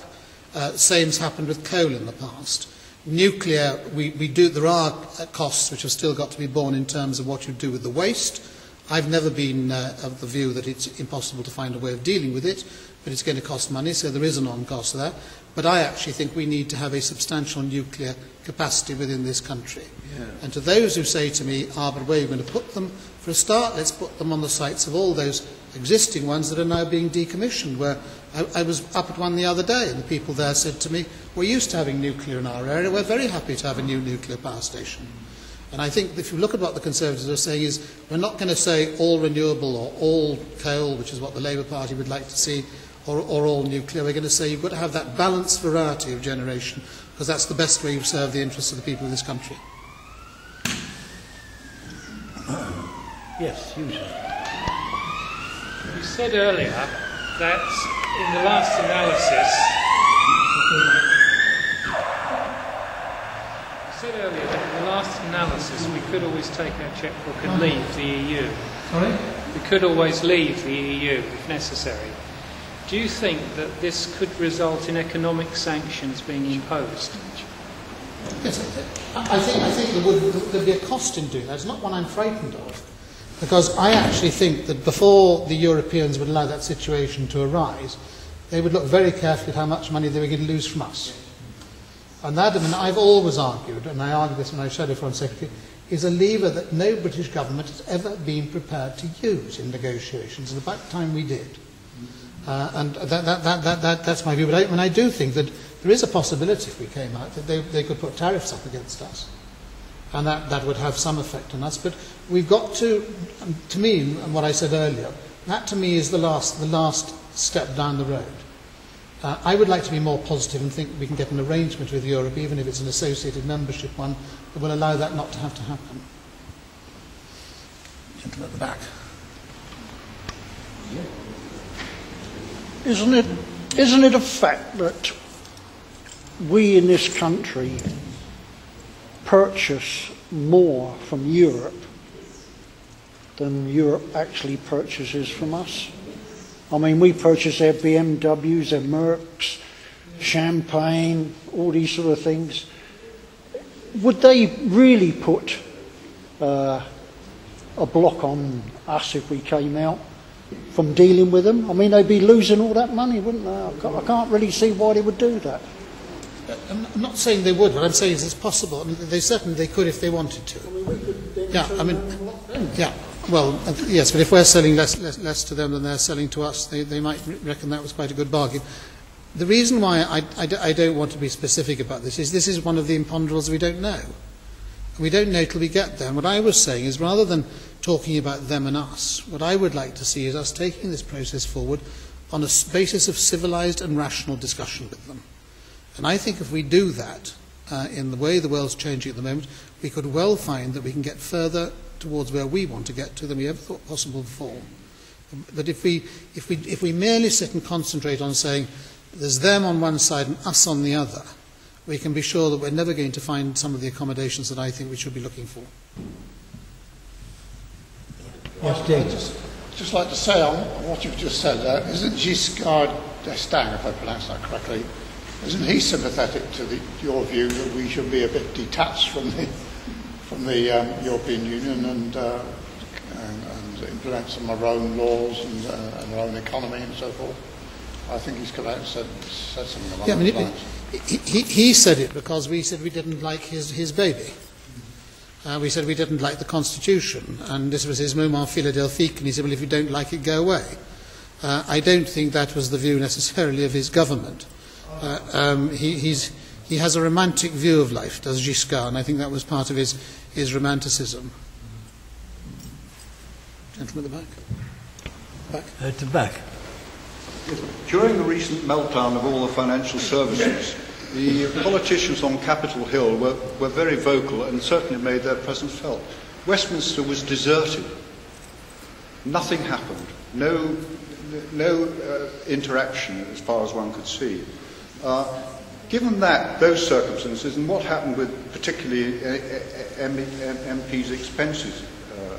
Uh, same's happened with coal in the past. Nuclear, we, we do, there are costs which have still got to be borne in terms of what you do with the waste. I've never been uh, of the view that it's impossible to find a way of dealing with it, but it's going to cost money, so there is an on-cost there. But I actually think we need to have a substantial nuclear capacity within this country. Yeah. And to those who say to me, ah, but where are you going to put them? For a start, let's put them on the sites of all those existing ones that are now being decommissioned, where I, I was up at one the other day, and the people there said to me, we're used to having nuclear in our area, we're very happy to have a new nuclear power station. And I think if you look at what the Conservatives are saying is, we're not going to say all renewable or all coal, which is what the Labour Party would like to see, or, or all nuclear. We're going to say you've got to have that balanced variety of generation, because that's the best way you serve the interests of the people of this country. Yes, you sir. You said earlier that in the last analysis, you said earlier that in the last analysis we could always take our chequebook and leave the E U. Sorry? We could always leave the E U if necessary. Do you think that this could result in economic sanctions being imposed? Yes, I think, I think there would there'd be a cost in doing that. It's not one I'm frightened of, because I actually think that before the Europeans would allow that situation to arise, they would look very carefully at how much money they were going to lose from us. And that, I mean, I've always argued, and I argued this when I was Shadow Foreign Secretary, is a lever that no British government has ever been prepared to use in negotiations. It's about time we did. Uh, and that, that, that, that, that, that's my view. But I, and I do think that there is a possibility, if we came out, that they, they could put tariffs up against us. And that, that would have some effect on us. But we've got to, to me, and what I said earlier, that to me is the last, the last step down the road. Uh, I would like to be more positive and think we can get an arrangement with Europe, even if it's an associated membership one, that will allow that not to have to happen. Gentleman at the back. Yeah. Isn't it, isn't it a fact that we in this country purchase more from Europe than Europe actually purchases from us? I mean, we purchase their B M Ws, their Mercs, champagne, all these sort of things. Would they really put uh, a block on us if we came out from dealing with them. I mean, they'd be losing all that money, wouldn't they? I can't really see why they would do that. I'm not saying they would. What I'm saying is it's possible. I mean, they certainly they could if they wanted to. I mean, we could yeah, I mean, yeah. Well, yes, but if we're selling less, less, less to them than they're selling to us, they, they might reckon that was quite a good bargain. The reason why I, I, I don't want to be specific about this is this is one of the imponderables we don't know. We don't know till we get there. And what I was saying is rather than talking about them and us, what I would like to see is us taking this process forward on a basis of civilized and rational discussion with them. And I think if we do that, uh, in the way the world's changing at the moment, we could well find that we can get further towards where we want to get to than we ever thought possible before. But if we, if we, if we merely sit and concentrate on saying there's them on one side and us on the other, we can be sure that we're never going to find some of the accommodations that I think we should be looking for. Yes, I'd just, just like to say on what you've just said, uh, isn't Giscard d'Estaing, if I pronounce that correctly, isn't he sympathetic to the, your view that we should be a bit detached from the, from the um, European Union and, uh, and, and implement some of our own laws and, uh, and our own economy and so forth? I think he's come out and said, said something along yeah, those I mean, lines. He, he, he said it because we said we didn't like his, his baby. Uh, we said we didn't like the Constitution, and this was his moment philadelphique, and he said, well, if you don't like it, go away. Uh, I don't think that was the view necessarily of his government. Uh, um, he, he's, he has a romantic view of life, does Giscard, and I think that was part of his, his romanticism. Gentleman at the back. Back. At the back. During the recent meltdown of all the financial services, the politicians on Capitol Hill were, were very vocal and certainly made their presence felt. Westminster was deserted. Nothing happened. No, no uh, interaction as far as one could see. Uh, given that, those circumstances, and what happened with particularly M Ps' expenses uh,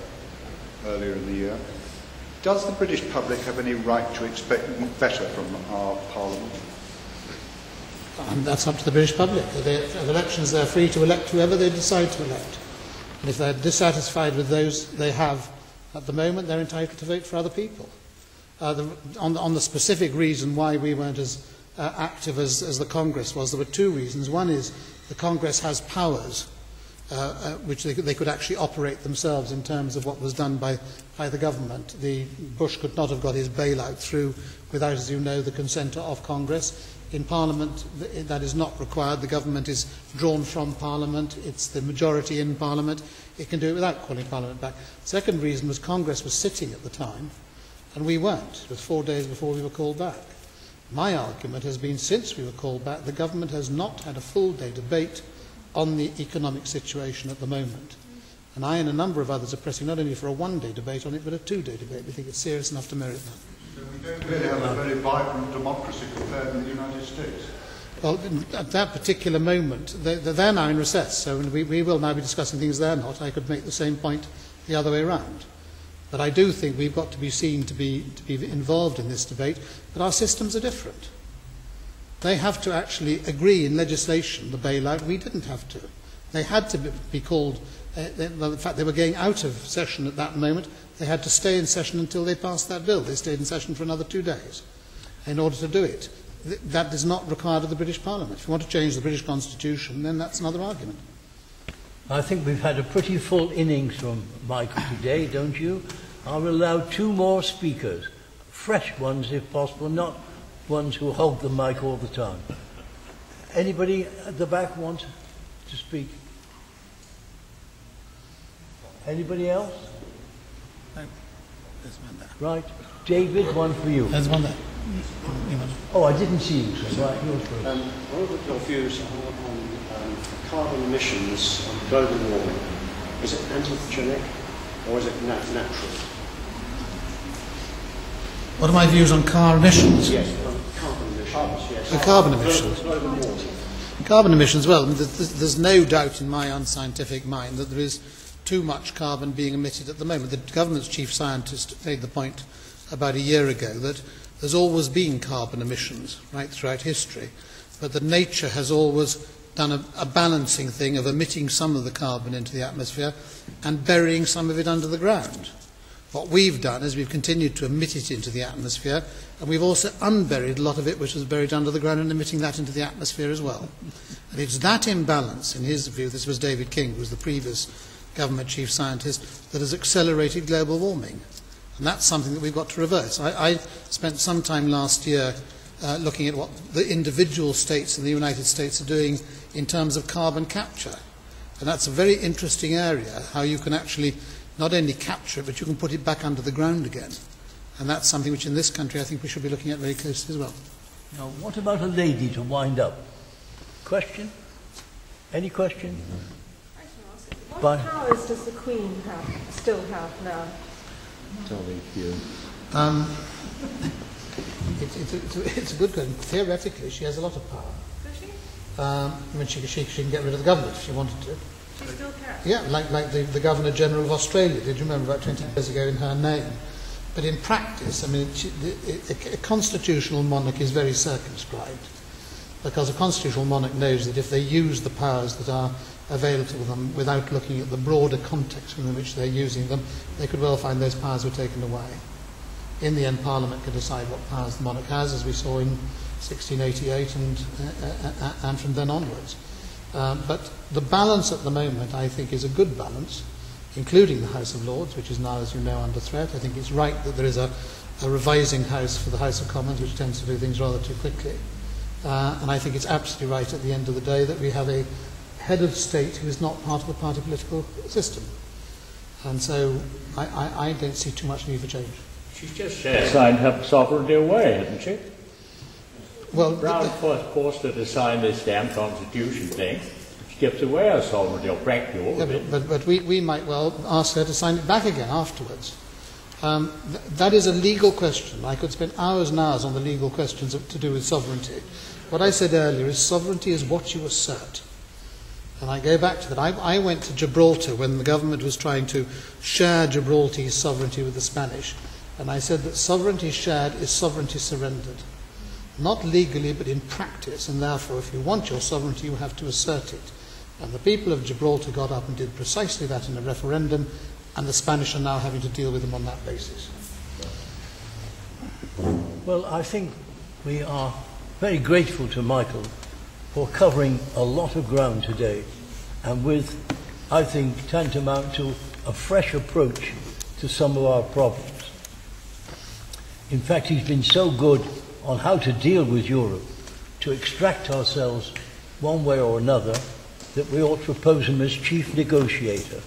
earlier in the year, does the British public have any right to expect better from our Parliament? Um, that's up to the British public. They, at elections, they're free to elect whoever they decide to elect. And if they're dissatisfied with those they have at the moment, they're entitled to vote for other people. Uh, the, on, on the specific reason why we weren't as uh, active as, as the Congress was, there were two reasons. One is the Congress has powers Uh, uh, which they could, they could actually operate themselves in terms of what was done by, by the government. The Bush could not have got his bailout through without, as you know, the consent of Congress. In Parliament, th that is not required. The government is drawn from Parliament. It's the majority in Parliament. It can do it without calling Parliament back. Second reason was Congress was sitting at the time, and we weren't. It was four days before we were called back. My argument has been since we were called back, the government has not had a full-day debate on the economic situation at the moment. And I and a number of others are pressing not only for a one-day debate on it, but a two-day debate. We think it's serious enough to merit that. So we don't really have a very vibrant democracy compared with the United States? Well, at that particular moment, they're, they're now in recess, so we, we will now be discussing things they're not. I could make the same point the other way around. But I do think we've got to be seen to be, to be involved in this debate, but our systems are different. They have to actually agree in legislation, the bailout. We didn't have to. They had to be called, uh, they, well, in fact, they were going out of session at that moment. They had to stay in session until they passed that bill. They stayed in session for another two days in order to do it. Th that is not required of the British Parliament. If you want to change the British Constitution, then that's another argument. I think we've had a pretty full innings from Michael today, don't you? I'll allow two more speakers, fresh ones if possible, not ones who hold the mic all the time. Anybody at the back want to speak? Anybody else? No. There's one there. Right. David, one for you. There's one there. Oh, I didn't see you. So right, yours first. Um, what are your views on um, carbon emissions and global warming? Is it anthropogenic or is it natural? What are my views on car emissions? Yes, carbon emissions. Yes. The carbon emissions. Carbon emissions, well, there's no doubt in my unscientific mind that there is too much carbon being emitted at the moment. The government's chief scientist made the point about a year ago that there's always been carbon emissions right throughout history, but that nature has always done a, a balancing thing of emitting some of the carbon into the atmosphere and burying some of it under the ground. What we've done is we've continued to emit it into the atmosphere, and we've also unburied a lot of it which was buried under the ground and emitting that into the atmosphere as well. And it's that imbalance, in his view, this was David King, who was the previous government chief scientist, that has accelerated global warming. And that's something that we've got to reverse. I, I spent some time last year uh, looking at what the individual states in the United States are doing in terms of carbon capture. And that's a very interesting area, how you can actually not only capture it, but you can put it back under the ground again. And that's something which in this country I think we should be looking at very closely as well. Now, what about a lady to wind up? Question? Any question? I can ask it. What Bye. powers does the Queen have, still have now? Tell me, Hugh. Um, it's, it's, it's, it's a good question. Theoretically, she has a lot of power. Does she? Um, I mean, she, she, she can get rid of the government if she wanted to. She still can? Yeah, like, like the, the Governor-General of Australia did, you remember, about twenty years ago in her name. But in practice, I mean, she, the, a, a constitutional monarch is very circumscribed, because a constitutional monarch knows that if they use the powers that are available to them without looking at the broader context in which they're using them, they could well find those powers were taken away. In the end, Parliament can decide what powers the monarch has, as we saw in sixteen eighty-eight and, uh, uh, and from then onwards. Um, but the balance at the moment, I think, is a good balance, including the House of Lords, which is now, as you know, under threat. I think it's right that there is a, a revising House for the House of Commons, which tends to do things rather too quickly. Uh, and I think it's absolutely right at the end of the day that we have a head of state who is not part of the party political system. And so I, I, I don't see too much need for change. She's just signed her sovereignty away, hasn't she? Well, Brown first forced her to sign this damn constitution thing. She gives away her sovereignty, or practically all of it. But, but we, we might well ask her to sign it back again afterwards. Um, th that is a legal question. I could spend hours and hours on the legal questions of, to do with sovereignty. What I said earlier is sovereignty is what you assert. And I go back to that. I, I went to Gibraltar when the government was trying to share Gibraltar's sovereignty with the Spanish. And I said that sovereignty shared is sovereignty surrendered. Not legally, but in practice. And therefore, if you want your sovereignty, you have to assert it. And the people of Gibraltar got up and did precisely that in a referendum. And the Spanish are now having to deal with them on that basis. Well, I think we are very grateful to Michael for covering a lot of ground today, and with, I think, tantamount to a fresh approach to some of our problems. In fact, he's been so good on how to deal with Europe, to extract ourselves one way or another, that we ought to propose him as chief negotiator.